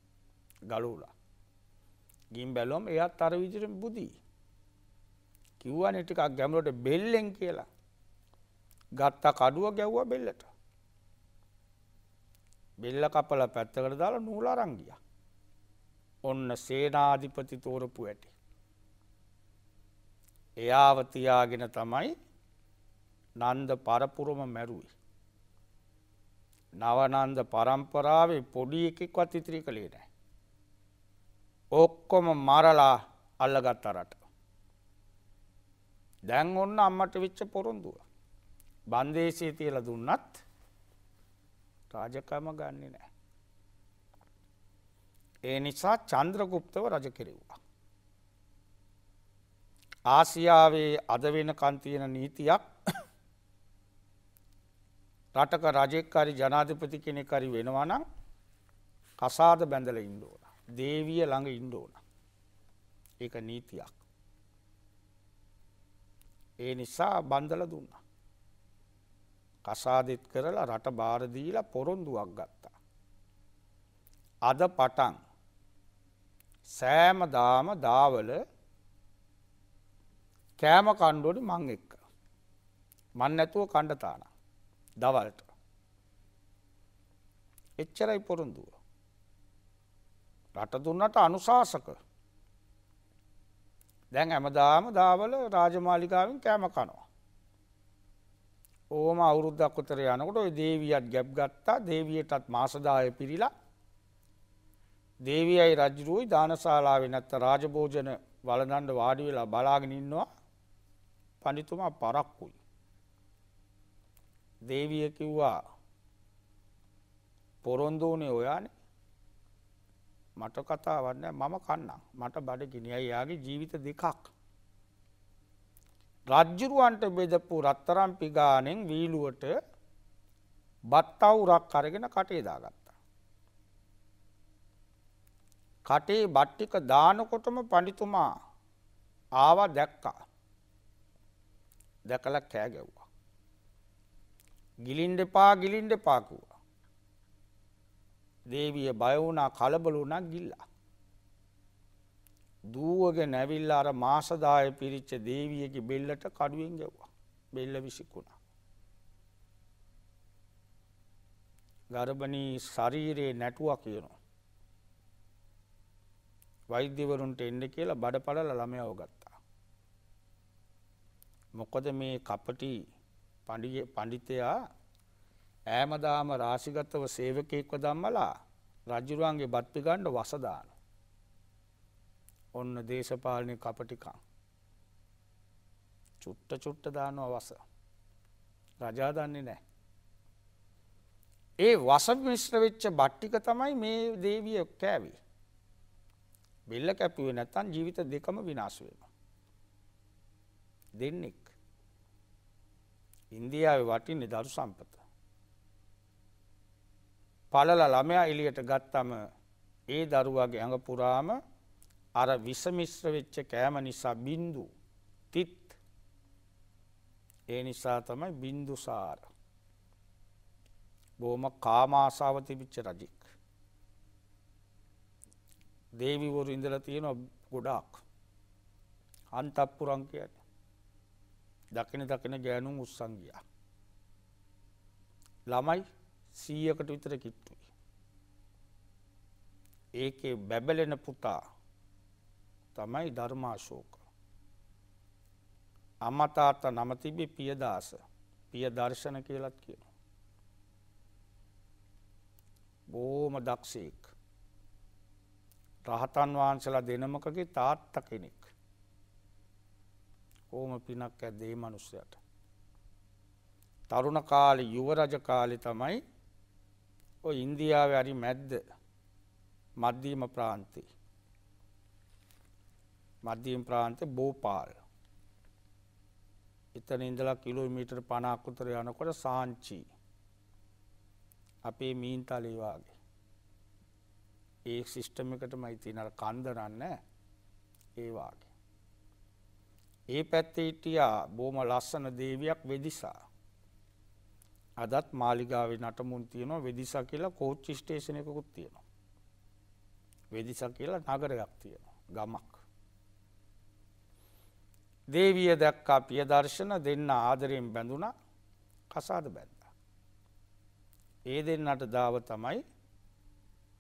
ගලවලා. ගින් බැලුවම එයාත් අර විදිහටම බුදි. කිව්වනේ ටිකක් ගැඹුරට බෙල්ලෙන් කියලා. ගත්ත කඩුව ගැව්වා බෙල්ලට. බෙල්ල කපලා පැත්තකට දාලා නූල අරන් ගියා. ඔන්න සේනාධිපති තෝරපු ඇටි. එයාව තියාගෙන තමයි නන්ද පරපුරම මැරුවේ. නව නන්ද පරම්පරාවේ පොඩි එකෙක්වත් ඉතිරි කළේ නැහැ. ඔක්කොම මරලා අල්ලගත්ත රට. දැන් ඔන්න අම්මට වෙච්ච පොරොන්දුව. බන්දේසිය තියලා දුන්නත් රාජකම ගන්නෙ නැහැ. ඒ නිසා චන්ද්‍රගුප්තව රජ කෙරෙව්වා. ආසියාවේ අද වෙනකන් තියෙන නීතියක් රටක රජෙක් හරි ජනාධිපති කෙනෙක් හරි වෙනවා නම් කසාද බැඳලා ඉන්න ඕන. දේවිය ළඟ ඉන්න ඕන. ඒක නීතියක්. ඒ නිසා බන්දලා දුන්නා. කසාදෙත් කරලා රට බාර දීලා පොරොන්දුවක් ගත්තා. අද පටන් සෑමදාම දාවල කෑම කණ්ඩෝනේ මං එක්ක. මං නැතුව කණ්ඩ තානා. දවල්ට. එච්චරයි පොරොන්දුව. රට දුන්නට අනුශාසක. දැන් හැමදාම දාවල රාජමාලිකාවෙන් කෑම කනවා. ඕම අවුරුද්දක් උතර යනකොට ওই දේවියත් ගැප් ගත්තා. දේවියටත් මාස 10 පිරීලා. දේවියයි රජුරුයි දානශාලාවේ නැත්නම් රාජභෝජන වළඳන්න වාඩි වෙලා බලාගෙන ඉන්නවා. පඬිතුමා පරක්කුයි. දේවිය කිව්වා පොරොන්දුනේ ඔයානේ මට කතාවක් නෑ මම කන්නම් මට බඩ ගිනියයි යාගේ ජීවිත දෙකක් රජුරවන්ට බෙදපු රත්තරන් පිගාණෙන් වීලුවට බත් අවුරක් අරගෙන කටේ දාගත්තා කටේ බත් ටික දානකොටම පඬිතුමා ආවා දැකලා කෑ ගැව්වා गिलिंड पा कुआ देवी बायोना खालबलूना गिल्ला दूर के नविल्ला र मासदाय पीरिचे देवी की बेल्लट काटुएंगे हुआ बेल्ला भी सिकुना गर्भनी शरीरे नेटुआ किरो वैद्यवरुण टेंडे केला बड़पड़ा ललमे होगत्ता मुकदमे कापटी पंडितया ऐमदाम राशिगतव सेवकेक्व दम्मला रजुरांगे बत्पिगांड वसदान ओन्न देशपालने कपटिकां चुट्ट चुट्ट दानवा वस रजा दान्ने නැහැ ඒ වස මිශ්‍ර වෙච්ච බට්ටික තමයි මේ දේවිය කෑවේ බෙල්ල කැපුවේ නැත්නම් ජීවිත දෙකම විනාශ වෙනවා දෙන්නේ ඉන්දියාවේ වටින්නේ දරු සම්පත. පළල ළමයා එළියට ගත්තම ඒ දරුවාගේ ඇඟ පුරාම අර විස මිශ්‍ර වෙච්ච කෑම නිසා බින්දු තිත් ඒ නිසා තමයි බින්දුසාර. බොහොම කාම ආශාව තිබිච්ච රජෙක්. දේවිවරු ඉඳලා තියෙන ගොඩාක් අන්තපුරම් කියන්නේ දකින දකින ගෑනුන් උස්සන් ගියා. ළමයි 100කට විතර කිට්ටුයි. ඒකේ බැබලෙන පුතා තමයි ධර්මාශෝක. අම්මා තාත්තා නම තිබි පියදාස. පියදර්ශන කියලාත් කියනවා. බොහොම දක්ෂෙක්. රහතන් වහන්සේලා දෙනමකගේ තාත්තා කෙනෙක්. ඕම පිනක් ඇද්ද මේ මිනිස්සයාට. තරුණ කාලේ යුව රජ කාලේ තමයි ඔය ඉන්දියාවේ හරි මැද්ද මධ්‍යම ප්‍රාන්තේ. මධ්‍යම ප්‍රාන්තේ බෝපාල්. එතන ඉඳලා කිලෝමීටර් 50ක් උතර යනකොට සාංචි. අපේ මීන්තලේ වාගේ. ඒ සිස්ටම් එකටමයි තියෙන අර කන්ද නන්නේ ඒ වාගේ. ඒ පැත්තේ හිටියා බොහොම ලස්සන දේවියක් වෙදිසා. අදත් මාලිගාවේ නටමුන් තියෙනවා වෙදිසා කියලා කෝච්චි ස්ටේෂන් එකකුත් තියෙනවා. වෙදිසා කියලා නගරයක් තියෙනවා ගමක්. දේවිය දැක්කා පියදර්ශන දෙන්න ආදරයෙන් බැඳුණා කසාද බැඳා. ඒ දෙන්නට දාව තමයි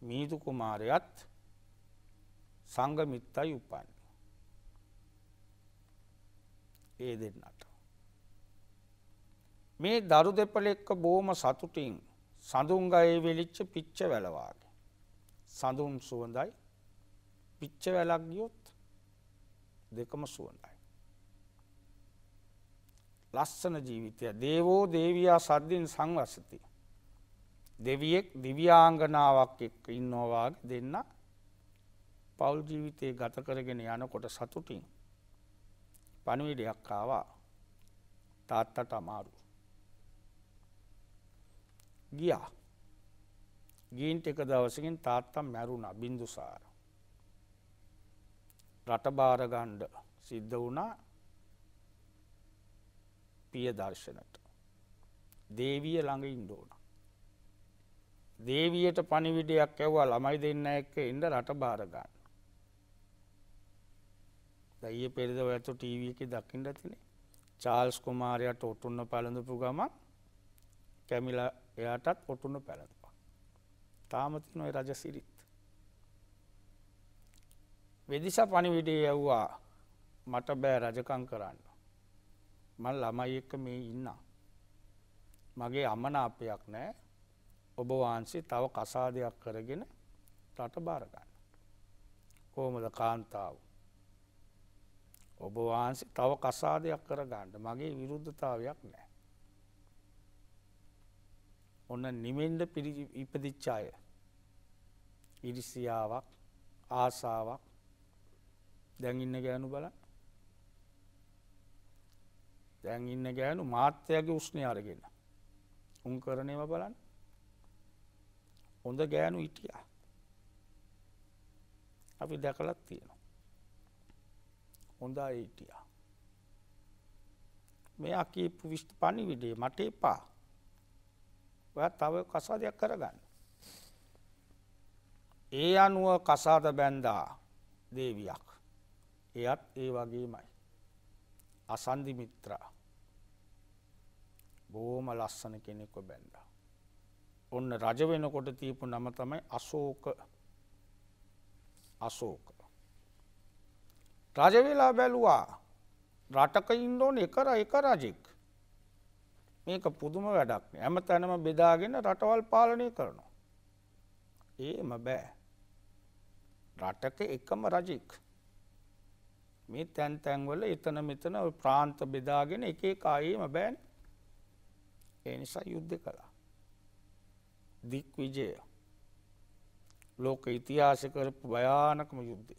මීදු කුමාරයාත් සංගමිත්තයි උපන්. ඒ දෙන්නට මේ දරු දෙපළ එක්ක බොහොම සතුටින් සඳුන් ගහේ වෙලිච්ච පිච්ච වැල වාගේ සඳුන් සුවඳයි පිච්ච වැලක් ගියොත් දෙකම සුවඳයි ලස්සන ජීවිතය දේවෝ දේවියා සද්දින් සංවසති දෙවියෙක් දිව්‍යාංගනාවක් එක්ක ඉන්නවා වාගේ දෙන්න පෞල් ජීවිතේ ගත කරගෙන යනකොට සතුටින් පණිවිඩයක් ආවා තාත්තට අමාරු ගියා ගින් ටික දවසකින් තාත්තා මැරුණා බින්දුසාර රට බාර ගන්න සිද්ධ වුණා පියදර්ශනට දේවිය ළඟ ඉන්න ඕන දේවියට පණිවිඩයක් ඇව්වා ළමයි දෙන්න එක්ක ඉඳ රට බාර ගන්න ये पेड़ दवाई तो टीवी के दक्षिण रहती ने चार्ल्स कुमार या टोटुन्ना पालन दुपुगा मां කැමිලා එයාටත් ඔටුන පැලතුවා. තාම තිනෝ ඒ රජසිරිත්. වෙදිසා පණිවිඩය යවුවා මට බෑ රජකම් කරන්න. මම ළමයි එක්ක මේ ඉන්නා. මගේ අමනාපයක් නැහැ. ඔබ වහන්සේ තව කසාදයක් කරගෙන රට බාර ගන්න. කොහොමද කාන්තාව? ඔබ වහන්සේ තව කසාදයක් කර ගන්න මගේ විරුද්ධතාවයක් නැහැ. ඔන්න නිමෙන්න ඉපදිච්ච අය ඉරිසියාවක් ආසාවක් දැන් ඉන්න ගෑනු බලන්න. දැන් ඉන්න ගෑනු මාත්‍යාගේ උස්නේ අරගෙන උන් කරනේම බලන්න. හොඳ ගෑනු හිටියා. අපි දැකලා තියෙනවා. හොඳයි හිටියා. මෙයා කීපු පණිවිඩය මට එපා. ඔයා තව කසාදයක් කරගන්න. ඒ අනුව කසාද බැඳා දේවියක්. එයත් ඒ වගේමයි. අසන්දි මිත්‍රා. බොහොම ලස්සන කෙනෙක්ව බැඳා. ඔන්න රජ වෙනකොට තියපු නම තමයි අශෝක. අශෝක රජ වෙලා බැලුවා රටක ඉන්න ඕනේ එක රජෙක්. මේක පුදුම වැඩක් නේ. හැමතැනම බෙදාගෙන රටවල් පාලනය කරනවා. ඒම බෑ. රටක එකම රජෙක්. මේ තැන් තැන්වල එතන මෙතන ප්‍රාන්ත බෙදාගෙන එක එක ආයෙම බෑනේ. ඒ නිසා යුද්ධ කළා. දික්විජය ලෝක ඉතිහාසයේ කරපු භයානකම යුද්ධය.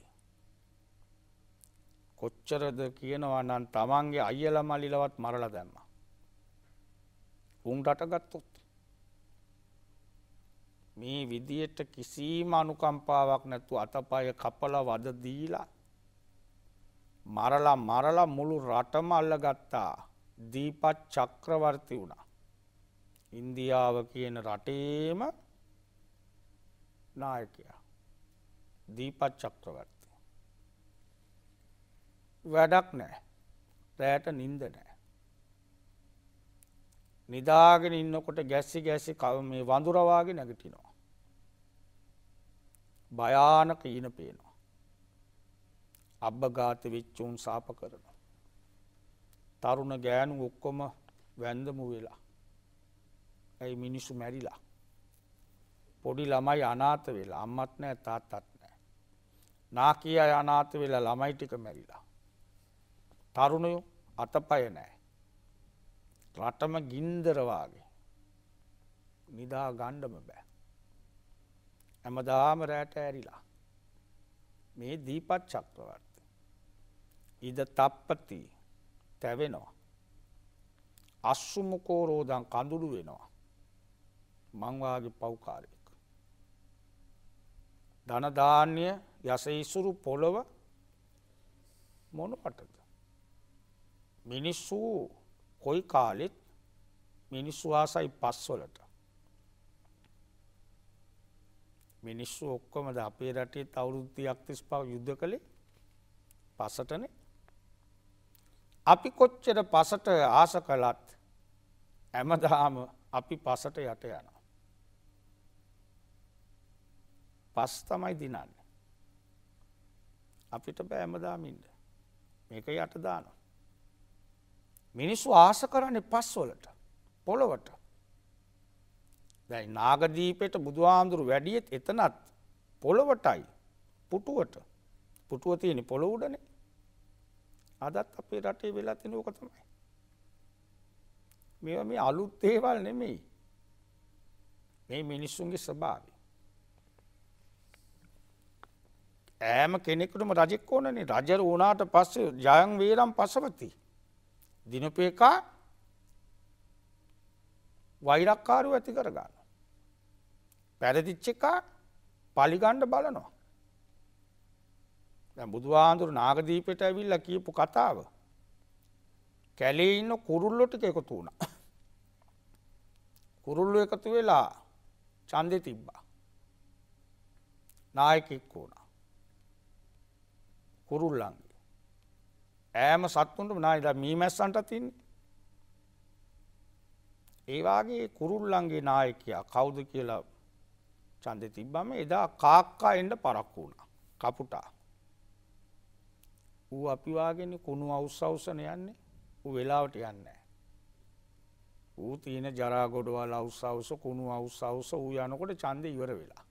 කොච්චරද කියනවා නම් තමන්ගේ අයියලා මල්ලිලවත් මරලා දැම්මා. උන් රටගත්තොත් මේ විදියට කිසිම අනුකම්පාවක් නැතුව අතපය කපලා වද දීලා මරලා මුළු රටම අල්ලගත්තා. දීපත් චක්‍රවර්ති වුණා. ඉන්දියාව කියන රටේම නායකයා දීපත් චක්‍රවර්ති. වැඩක් නැහැ. රැට නිින්ද නැහැ. නිදාගෙන ඉන්නකොට ගැසි මේ වඳුර වාගේ නැගිටිනවා. භයානක ඊන පේනවා. අබ්බඝාත විච්චුන් සාප කරනවා. තරුණ ගෑනු ඔක්කොම වැන්දමු වෙලා. ඇයි මිනිස්සු මැරිලා. පොඩි ළමයි අනාථ වෙලා අම්මත් නැහැ තාත්තත් නැහැ. නාකි අය අනාථ වෙලා ළමයි ටික මැරිලා. තරුණයෝ අතපය නැහැ. රටම ගින්දර වාගේ. නිදා ගන්නම බෑ. හැමදාම රැට ඇරිලා. මේ දීපත් චක්‍රවර්ති. ඉද තප්පති තැවෙනවා. අස්සුමුකෝ රෝදන් කඳුළු වෙනවා. මංවාගේ පෞකාරයක. ධනධාන්‍ය යස ඉසුරු පොළොව මොනවටද. මිනිස්සු කොයි කාලෙත් මිනිස්සු ආසයි පස්වලට. මිනිස්සු ඔක්කොමද අපේ රටේ අවුරුද්දක් 35 යුද්ධ කළේ පසටනේ. අපි කොච්චර පසට ආස කළත් හැමදාම අපි පසට යට යනවා. පස් තමයි දිනන්නේ. අපිට බෑ හැමදාම ඉන්න. මේක යට දානවා. මිනිස්සු ආස කරන්නේ පස් වලට, පොළොවට. දැන් නාගදීපේට බුදුහාමුදුරු වැඩියෙත් එතනත් පොළොවටයි, පුටුවට. පුටුව තියෙන්නේ පොළොව උඩනේ. අදත් අපේ රටේ වෙලා තියෙන ඕක තමයි. මේවා මේ අලුත් දේවල් නෙමෙයි. මේ මිනිස්සුන්ගේ ස්වභාවය. ෑම කෙනෙකුටම රජෙක් ඕනනේ. රජ වුණාට පස්සේ ජයං වේරම් පසවති. දිනපේකා වෛරක්කාරව ඇති කර ගන්නවා. පැරදිච්ච එක පලිගන්න බලනවා. දැන් බුදුහාඳුර නාගදීපයට ඇවිල්ලා කියපු කතාව. කැලේ ඉන්න කුරුල්ලෝ ටික එකතු වුණා. කුරුල්ලෝ එකතු වෙලා ඡන්දේ තිබ්බා. නායකෙක් වුණා. කුරුල්ලන්ගේ ෑම සත්තුන්ට නායලා මී මැස්සන්ට තින්නේ. ඒ වාගේ කුරුල්ලන්ගේ නායකයා කවුද කියලා ඡන්දේ තිබ්බම එදා කාක්කා එන්න පරක්කු වුණා කපුටා. ඌ අපි වාගේනේ කුණු අවුස් අවුසන යන්නේ. ඌ වෙලාවට යන්නේ නැහැ. ඌ තියෙන ජරා ගොඩවල් අවුස් අවුස කුණු අවුස් අවුස ඌ යනකොට ඡන්දේ ඉවර වෙලා.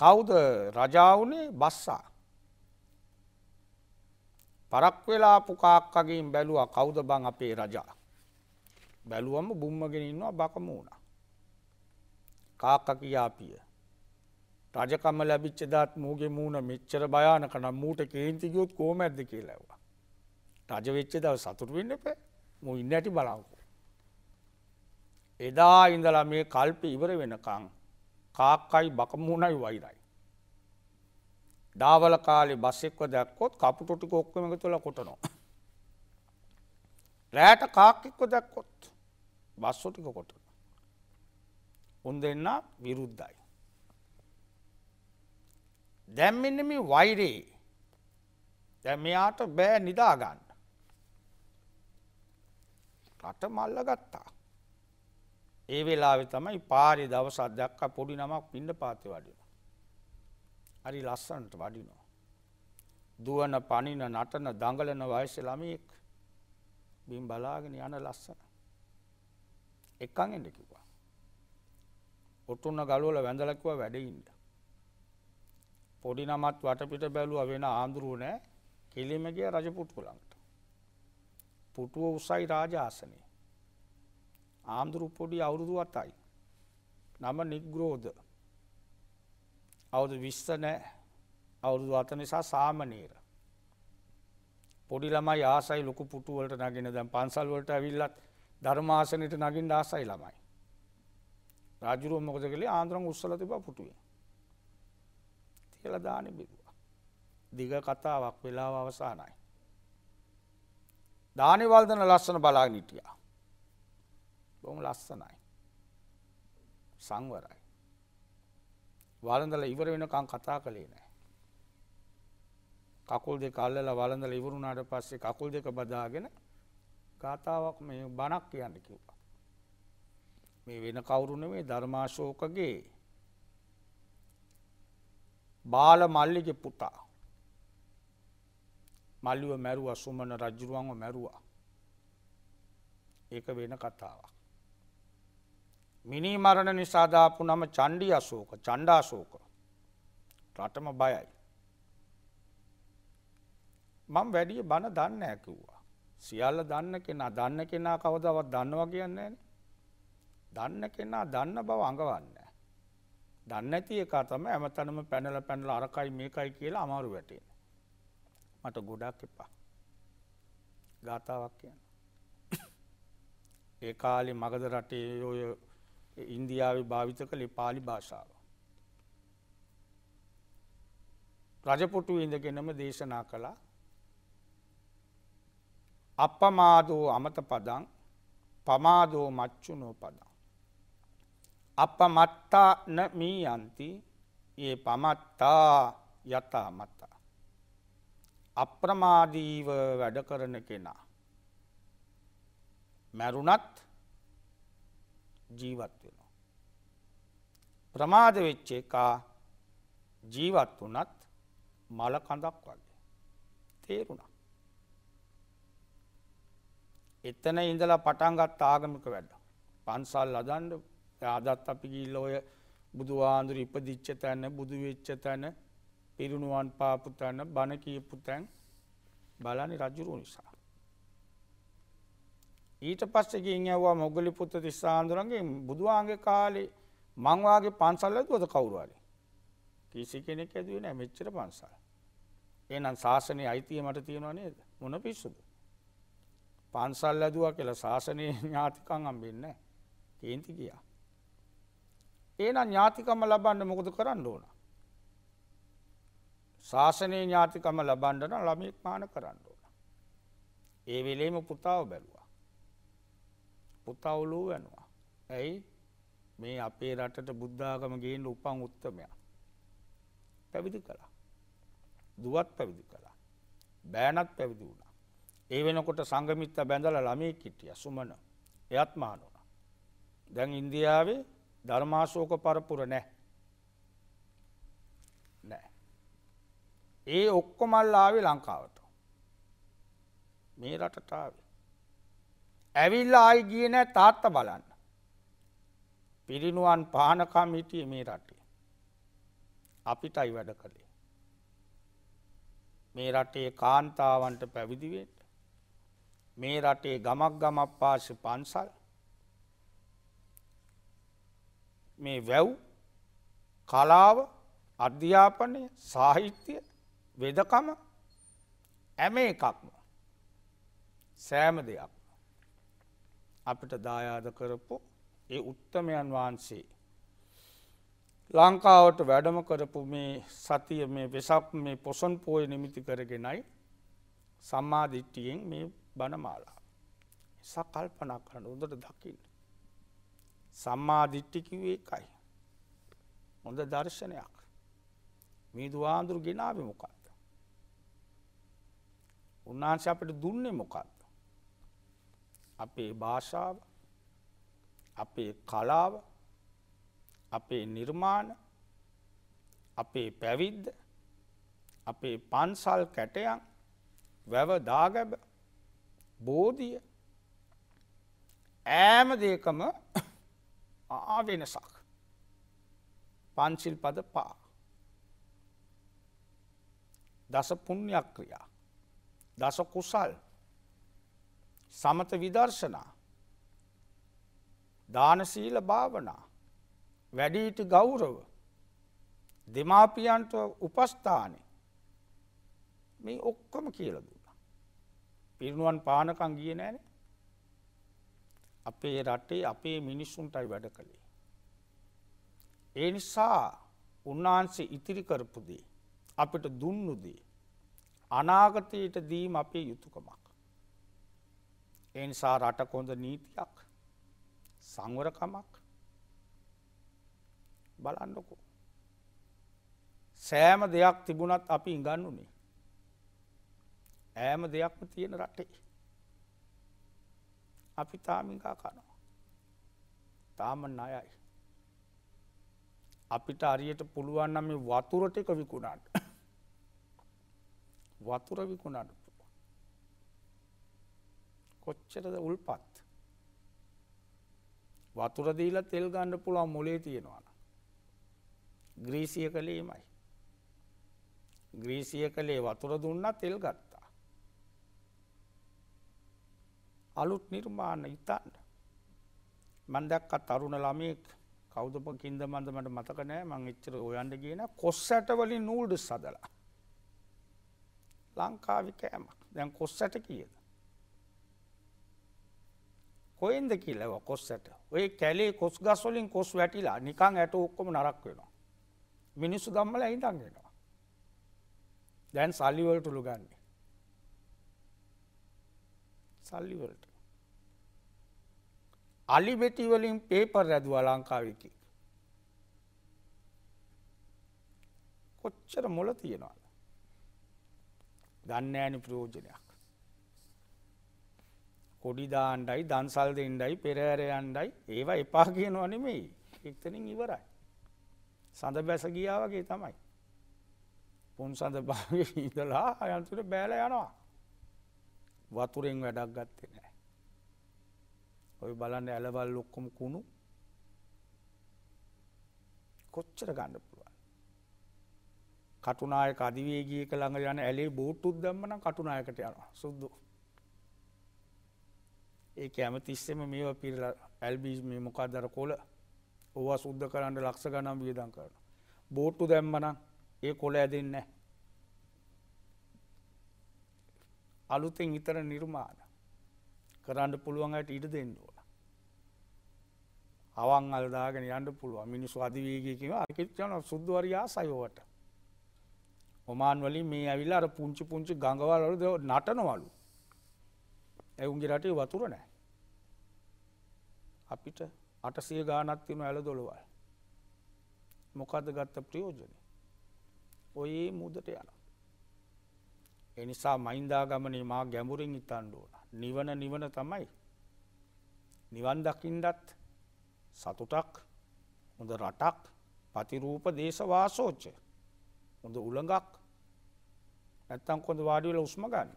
කවුද රජා වුණේ? බස්සා. පරක්කු වෙලා ආපු කාක්කගෙන් බැලුවා කවුද බං අපේ රජා? බැලුවම බුම්මගෙන ඉන්නවා බකමූණා. කාක්කා කියාපිය රජකම ලැබිච්ච දාත් මූගේ මූණ මෙච්චර භයානක නම් මූට කේන්ති ගියොත් කොහොමද කියලා ඇහුවා. රජ වෙච්ච දවස සතුටු වෙන්න එපා. මූ ඉන්න ඇටි බලවකෝ. එදා ඉඳලා මේ කල්ප ඉවර වෙනකන් කාක්කයි බකමූණයි වෛරයි. දාවල කාලේ බස් එක්ක දැක්කොත් කපුටු ටික ඔක්කොම එකතු වෙලා කොටනවා. රැට කාක් එක්ක දැක්කොත් බස් ටික කොටනවා. උන් දෙන්න විරුද්ධයි. දැන් මෙන්න මේ වෛරේ දැන් මෙයාට බෑ නිදා ගන්න. රට මල්ල ගත්තා. ඒ වෙලාවේ තමයි පාරේ දවසක් දැක්ක පොඩි නමක් පින්න පාත්තේ වඩිනවා. හරි ලස්සනට වඩිනවා. දුවන පණින නටන දඟලන වයසේ ළමෙක් බිම් බලාගෙන යන ලස්සන. එකන් එන්න කිව්වා. ඔටුන්න ගලවලා වැඳලා කිව්වා වැඩේ ඉන්න. පොඩි නමත් වටපිට බැලුවා වෙන ආඳුරු නැහැ. කෙලිම ගියා රජ පුටුව ළඟට. පුටුව උසයි රාජාසනේ. ආඳුරු පොඩි අවුරුදු 7යි. නම නිග්‍රෝධ. අවුරුදු 20 නැහැ. අවුරුදු 7 නිසා සාමනීර. පොඩි ළමයි ආසයි ලොකු පුටු වලට නගින. දැන් පන්සල් වලට ඇවිල්ලත් ධර්මාසනෙට නගින්න ආසයි ළමයි. රාජ්‍යරුව මොකද කළේ? ආන්දරන් උස්සලා තිබා පුටුවේ. තියලා දාන්නේ බිරුවා. දිග කතාවක් වෙලාව අවසానයි. දානේ වල්දන ලස්සන බලාගෙන හිටියා. බොහොම ලස්සනයි. සංවරයි. වළඳලා ඉවර වෙනකන් කතා කළේ නැහැ. කකුල් දෙක අල්ලලා වළඳලා ඉවරුණාට පස්සේ කකුල් දෙක බදාගෙන කතාවක් මේ බණක් කියන්න කිව්වා. මේ වෙන කවුරු නෙමෙයි ධර්මාශෝකගේ බාල මල්ලිගේ පුතා. මල්ලිව මැරුවා සුමන රජුරුවන්ව මැරුවා. ඒක වෙන කතාවක්. මිනී මරණ නිසා දාපු නම චණ්ඩි අශෝක, චණ්ඩාශෝක. රටම බයයි. මම වැඩි බන දන්නේ නැහැ කිව්වා. සියල්ල දන්න කෙනා කවදාවත් දන්නවා කියන්නේ නැහැ. දන්න කෙනා දන්න බව අඟවන්නේ නැහැ. දන්නේ නැති එක තමයි හැමතැනම පැනලා අරකයි මේකයි කියලා අමාරු වැටෙන්නේ. මට ගොඩක් එපා. ගාතාවක් කියන්න. ඒ කාලේ මගධ රටේ ඔය ඉන්දියාවේ භාවිත කළේ පාලි භාෂාව. රජපුටුවේ ඉඳගෙනම දේශනා කළා. අප්පමාදෝ අමත පදං පමාදෝ මච්චුනෝ පදං අප්පමත්තා න මීයන්ති යේ පමත්තා යතමත. අප්‍රමාදීව වැඩ කරන කෙනා මරුණත් ජීවත් වෙනවා. ප්‍රමාද වෙච්ච එක ජීවත් වුණත් මල කඳක් වගේ. තේරුණා? එතන ඉඳලා පටන් ගත්ත ආගමික වැඩ. පන්සල් හදන්න ආදත් අපි ගිහිල්ලා ඔය බුදුආඳුරු ඉපදිච්ච තැන, බුදු වෙච්ච තැන, පිරිනුවන් පාපු තැන, බණ කියපු තැන බලන්නේ රජුරු නිසා. ඊට පස්සේ ගින් යවුවා මොග්ගලි පුත්ත තිස්සාඳුරන්ගේ බුදුආගේ කාලේ මං වාගේ පන්සල් ඇදුවද කවුරු හරි? කිසි කෙනෙක් ඇදුවේ නැහැ මෙච්චර පන්සල්. එහෙනම් ශාසනයේ අයිතිය මට තියෙනව නේද? මොන පිස්සුද? පන්සල් ඇදුවා කියලා ශාසනයේ ඥාතිකම් හම්බෙන්නේ නැහැ. කේන්ති ගියා. එහෙනම් ඥාතිකම ලබන්න මොකද කරන්න ඕන? ශාසනයේ ඥාතිකම ලබන්න නම් ළමෙක් පාන කරන්න ඕන. ඒ වෙලෙම පුතාව බැලුවා. පුතා ඔලුව වෙනවා. ඇයි? මේ අපේ රටට බුද්ධ ආගම ගේන්න උපන් උත්තමයා. පැවිදි කළා. දුවත් පැවිදි කළා. බෑණත් පැවිදි වුණා. ඒ වෙනකොට සංගමිත්ත බැඳලා ළමෙක් හිටියා සුමන. එයත් මහාන වුණා. දැන් ඉන්දියාවේ ධර්මාශෝක පරපුර නැහැ. නැහැ. ඒ ඔක්කොම ආවේ ලංකාවට. මේ රටට ආවේ. ඇවිල්ලා ආයි ගියේ නැහැ තාත්තා බලන්න. පිරිනුවන් පානකම් හිටියේ මේ රටේ. අපිටයි වැඩ කළේ. මේ රටේ කාන්තාවන්ට පැවිදි වෙන්න. මේ රටේ ගමක් ගමක් පාසෙ පන්සල්. මේ වැව් කලාව අධ්‍යාපනය සාහිත්‍ය වෙදකම හැම එකක්ම සෑම දෙයක් අපිට දායාද කරපු ඒ උත්තමයන් වහන්සේ ලංකාවට වැඩම කරපු මේ සතිය මේ වෙසක් මේ පොසොන් පෝය නිමිති කරගෙනයි සම්මා දිට්ඨියෙන් මේ බණමාලා සකල්පනා කරන උදට දකින්න සම්මා දිට්ඨි කිව්වේ එකයි හොඳ දර්ශනයක් මේ දුආඳුරු ගෙනාවේ මොකක්ද උන්වහන්සේ අපිට දුන්නේ මොකක්ද අපේ භාෂාව අපේ කලාව අපේ නිර්මාණ අපේ පැවිද්ද අපේ පන්සල් කැටයන් වැව දාගැබ බෝධිය ඈම දෙකම ආවෙනසක් පන්සිල් පද පා දස පුණ්‍ය ක්‍රියා දස කුසල් සමත විදර්ශනා දාන සීල භාවනා වැඩිහිටි ගෞරව දෙමාපියන්ට උපස්ථානේ මේ ඔක්කොම කියලා දුන්නා පිරිනුවන් පානකම් ගියේ නෑනේ අපේ රටේ අපේ මිනිස්සුන්ටයි වැඩ කළේ ඒ නිසා උන්වහන්සේ ඉතිරි කරපු දේ අපිට දුන්නු දේ අනාගතයට දීම අපේ යුතුයකමක් ඒ නිසා රට කොඳ නීතියක් සංවරකමක් බලන්නකෝ සෑම දෙයක් තිබුණත් අපි ඉඟන්නුනේ ඈම දෙයක්ම තියෙන රටේ අපි තාම ඉඟා කරනවා තාම ණයයි අපිට හරියට පුළුවන් නම් මේ වතුර ටික විකුණන්න වතුර විකුණන්න කොච්චරද උල්පත් වතුර දීලා තෙල් ගන්න පුළුවන් මොලේ තියෙනවා නම් ග්‍රීසිය කලේ එමය ග්‍රීසිය කලේ වතුර දුන්නා තෙල් ගත්තා අලුත් නිර්මාණ ඉතින් මම දැක්ක තරුණ ළමෙක් කවුද පොකින්ද මන්ද මට මතක නැහැ මම එච්චර හොයන්න ගියේ නෑ කොස්සැට වලින් නූඩ්ල්ස් හදලා ලංකාවේ කෑමක් දැන් කොස්සැට කීයද කොහෙන්ද කියලා කොස්සැට ඔය කැලේ කොස් ගස් වලින් කොස් වැටිලා නිකන් ඇට ඔක්කොම නරක් වෙනවා මිනිස්සු ගම්මල ඇඳන් වෙනවා දැන් සල්ලි වලට උළු ගන්න සල්ලි වලට අලි බෙටි වලින් පේපර් රැදුවා ලංකාවේ කි කොච්චර මොළ තියනවාද ගන්න ෑනි ප්‍රයෝජනයක් කොඩි දාණ්ඩයි දන්සල් දෙණ්ඩයි පෙරහැර යණ්ඩයි ඒවා එපා කියනවා නෙමෙයි එක්තනින් ඉවරයි සඳ බැස ගියා වගේ තමයි පොන් සඳ භාගයේ ඉඳලා අයන්තර බෑලා යනවා වතුරෙන් වැඩක් ගත්තේ නැහැ ඔය බලන්න ඇලවල් ඔක්කොම කුණු කොච්චර ගන්න පුළුවන් කටුනායක අධිවේගීක ළඟ යන ඇලේ බූට්ටුත් දැම්ම නම් කටුනායකට යනවා සුද්ධෝ ඒ කැමතිස්සෙම මේවා පිරලා ඇල්බීස් මේ මොකක්ද අර කොළ ඕවා සුද්ධ කරන්න ලක්ෂ ගණන් වියදම් කරනවා බෝට්ටු දැම්ම නම් ඒ කොළ ඇදෙන්නේ නැහැ අලුතෙන් ඊතර නිර්මාණ කරන්න පුළුවන් අයට ඉඩ දෙන්න ඕන අවං අල් දාගෙන යන්න පුළුවන් මිනිස්සු අධිවේගීකව අකිච්චන සුද්ධ වරිය ආසයවට ඔමාන් වලින් මේ ඇවිල්ලා අර පුංචි ගංගවල වල නටනවලු ඒ උන්ගේ රටේ වතුර නැහැ. අපිට 800 ගාණක් තියෙන ඇල දොළවල්. මොකද්ද ගත්ත ප්‍රයෝජනේ? ඔය මුදට යනවා. ඒ නිසා මහින්දාගමනේ මා ගැඹුරින් හිතන්න ඕන. නිවන නිවන තමයි. නිවන් දකින්නත් සතුටක් හොඳ රටක් ප්‍රතිරූප දේශවාසෝච හොඳ උලඟක් නැත්තම් කොඳ වාඩි වෙලා උස්ම ගන්න.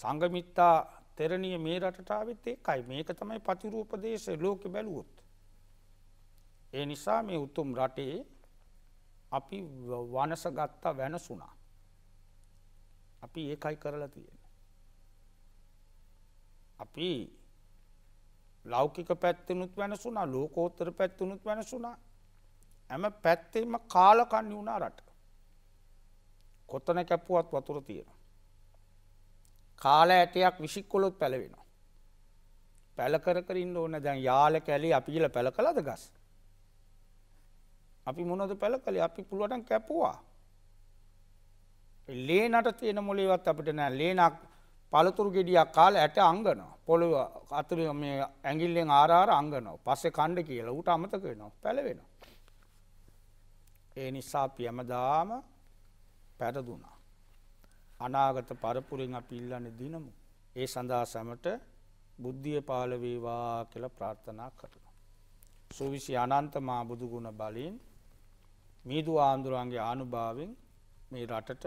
සංගමිත්තා තෙරණිය මේ රටට ආවෙත් ඒකයි. මේක තමයි ප්‍රතිරූප දේශය ලෝකෙ බැලුවොත්. ඒ නිසා මේ උතුම් රටේ අපි වනස ගත්තා වෙනසුණා. අපි ඒකයි කරලා තියෙන්නේ. අපි ලෞකික පැත්තෙනුත් වෙනසුණා, ලෝකෝත්තර පැත්තෙනුත් වෙනසුණා. හැම පැත්තෙම කාලකන්ණි වුණා රට. කොතන කැපුවත් වතුර තියෙනවා. කාල ඇටයක් විසිකොලොත් පැලවෙනවා. පැල කර කර ඉන්න ඕන. දැන් යාල කැලේ අපිල පැල කළාද ගස්? අපි මොනවද පැල කළේ? අපි පුළුවන් කැපුවා. ලේනට තියෙන මොලේවත් අපිට නෑ. ලේනක් පළතුරු ගෙඩියක් කාලා ඇට අංගනවා. පොළව අතුරු මේ ඇඟිල්ලෙන් ආරාර අංගනවා. පස්සේ කණ්ඩ කියලා ඌට අමතක වෙනවා. පැල වෙනවා. ඒ නිසා අපි හැමදාම පැරදුනා. අනාගත පරපුරෙන් අපි ඉල්ලන්නේ දිනමු. ඒ සඳහා සමට බුද්ධිය පාල වේවා කියලා ප්‍රාර්ථනා කරනවා. සෝවිසි අනන්ත මා බුදු ගුණ බලයෙන් මීදු ආන්දුරන්ගේ ආනුභාවයෙන් මේ රටට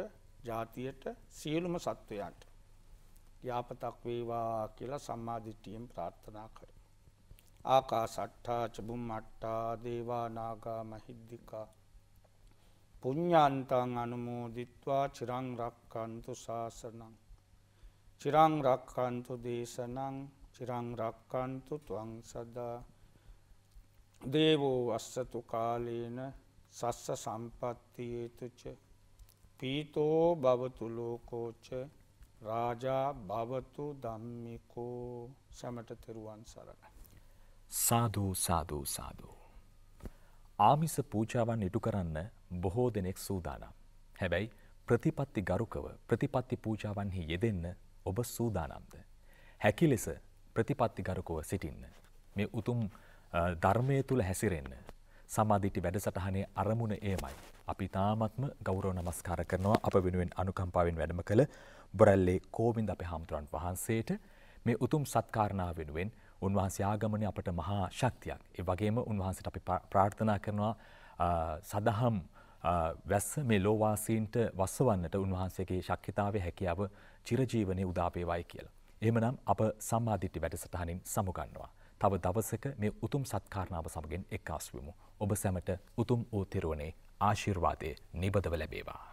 ජාතියට සියලුම සත්වයාට යාපතක් වේවා කියලා සම්මා දිට්ඨියෙන් ප්‍රාර්ථනා කරමි. ආකාසට්ඨා චුම්මට්ඨා දේවා නාග මහිද්దికා පුඤ්ඤාන්තං අනුමෝදිත්වා චිරං රක්ඛන්තු ශාසනං චිරං රක්ඛන්තු දේශනං චිරං රක්ඛන්තු ත්වං සදා දේවෝ අස්සතු කාලේන සස්ස සම්පත්තියේතු ච පීතෝ භවතු ලෝකෝ ච රාජා භවතු ධම්මිකෝ. සමට තෙරුවන් සරණයි. සාදු සාදු සාදු. ආමිස පූජාවන් ඉටු කරන්න බොහෝ දෙනෙක් සූදානම්. හැබැයි ප්‍රතිපත්ති ගරුකව ප්‍රතිපත්ති පූජාවන්හි යෙදෙන්න ඔබ සූදානම්ද? හැකි ලෙස ප්‍රතිපත්ති ගරුකව සිටින්න. මේ උතුම් ධර්මය තුළ හැසිරෙන්න. සම්මා දිට්ඨි වැඩසටහනේ අරමුණ එයමයි. අපි තාමත්ම ගෞරව නමස්කාර කරනවා අප වෙනුවෙන් අනුකම්පාවෙන් වැඩම කළ බොරැල්ලේ කෝවිද අපේ හාමුදුරන් වහන්සේට. මේ උතුම් සත්කාරණාව වෙනුවෙන් උන්වහන්සේ ආගමනේ අපට මහා ශක්තියක්. ඒ වගේම උන්වහන්සේට අපි ප්‍රාර්ථනා කරනවා සදහම් වැස්ස මේ ලෝවාසීන්ට වස්සවන්නට උන්වහන්සේගේ ශක්තිතාවයේ හැකියාව චිරජීවනයේ උදා වේවායි කියලා. එහෙමනම් අප සම්මා දිට්ඨි වැඩසටහනින් සමුගන්නවා. තව දවසක මේ උතුම් සත්කාරණාව සමගින් එක්කාසු වෙමු. ඔබ සැමට උතුම් වූ තිරුවනේ ආශිර්වාදයේ නිබදව ලැබේවා.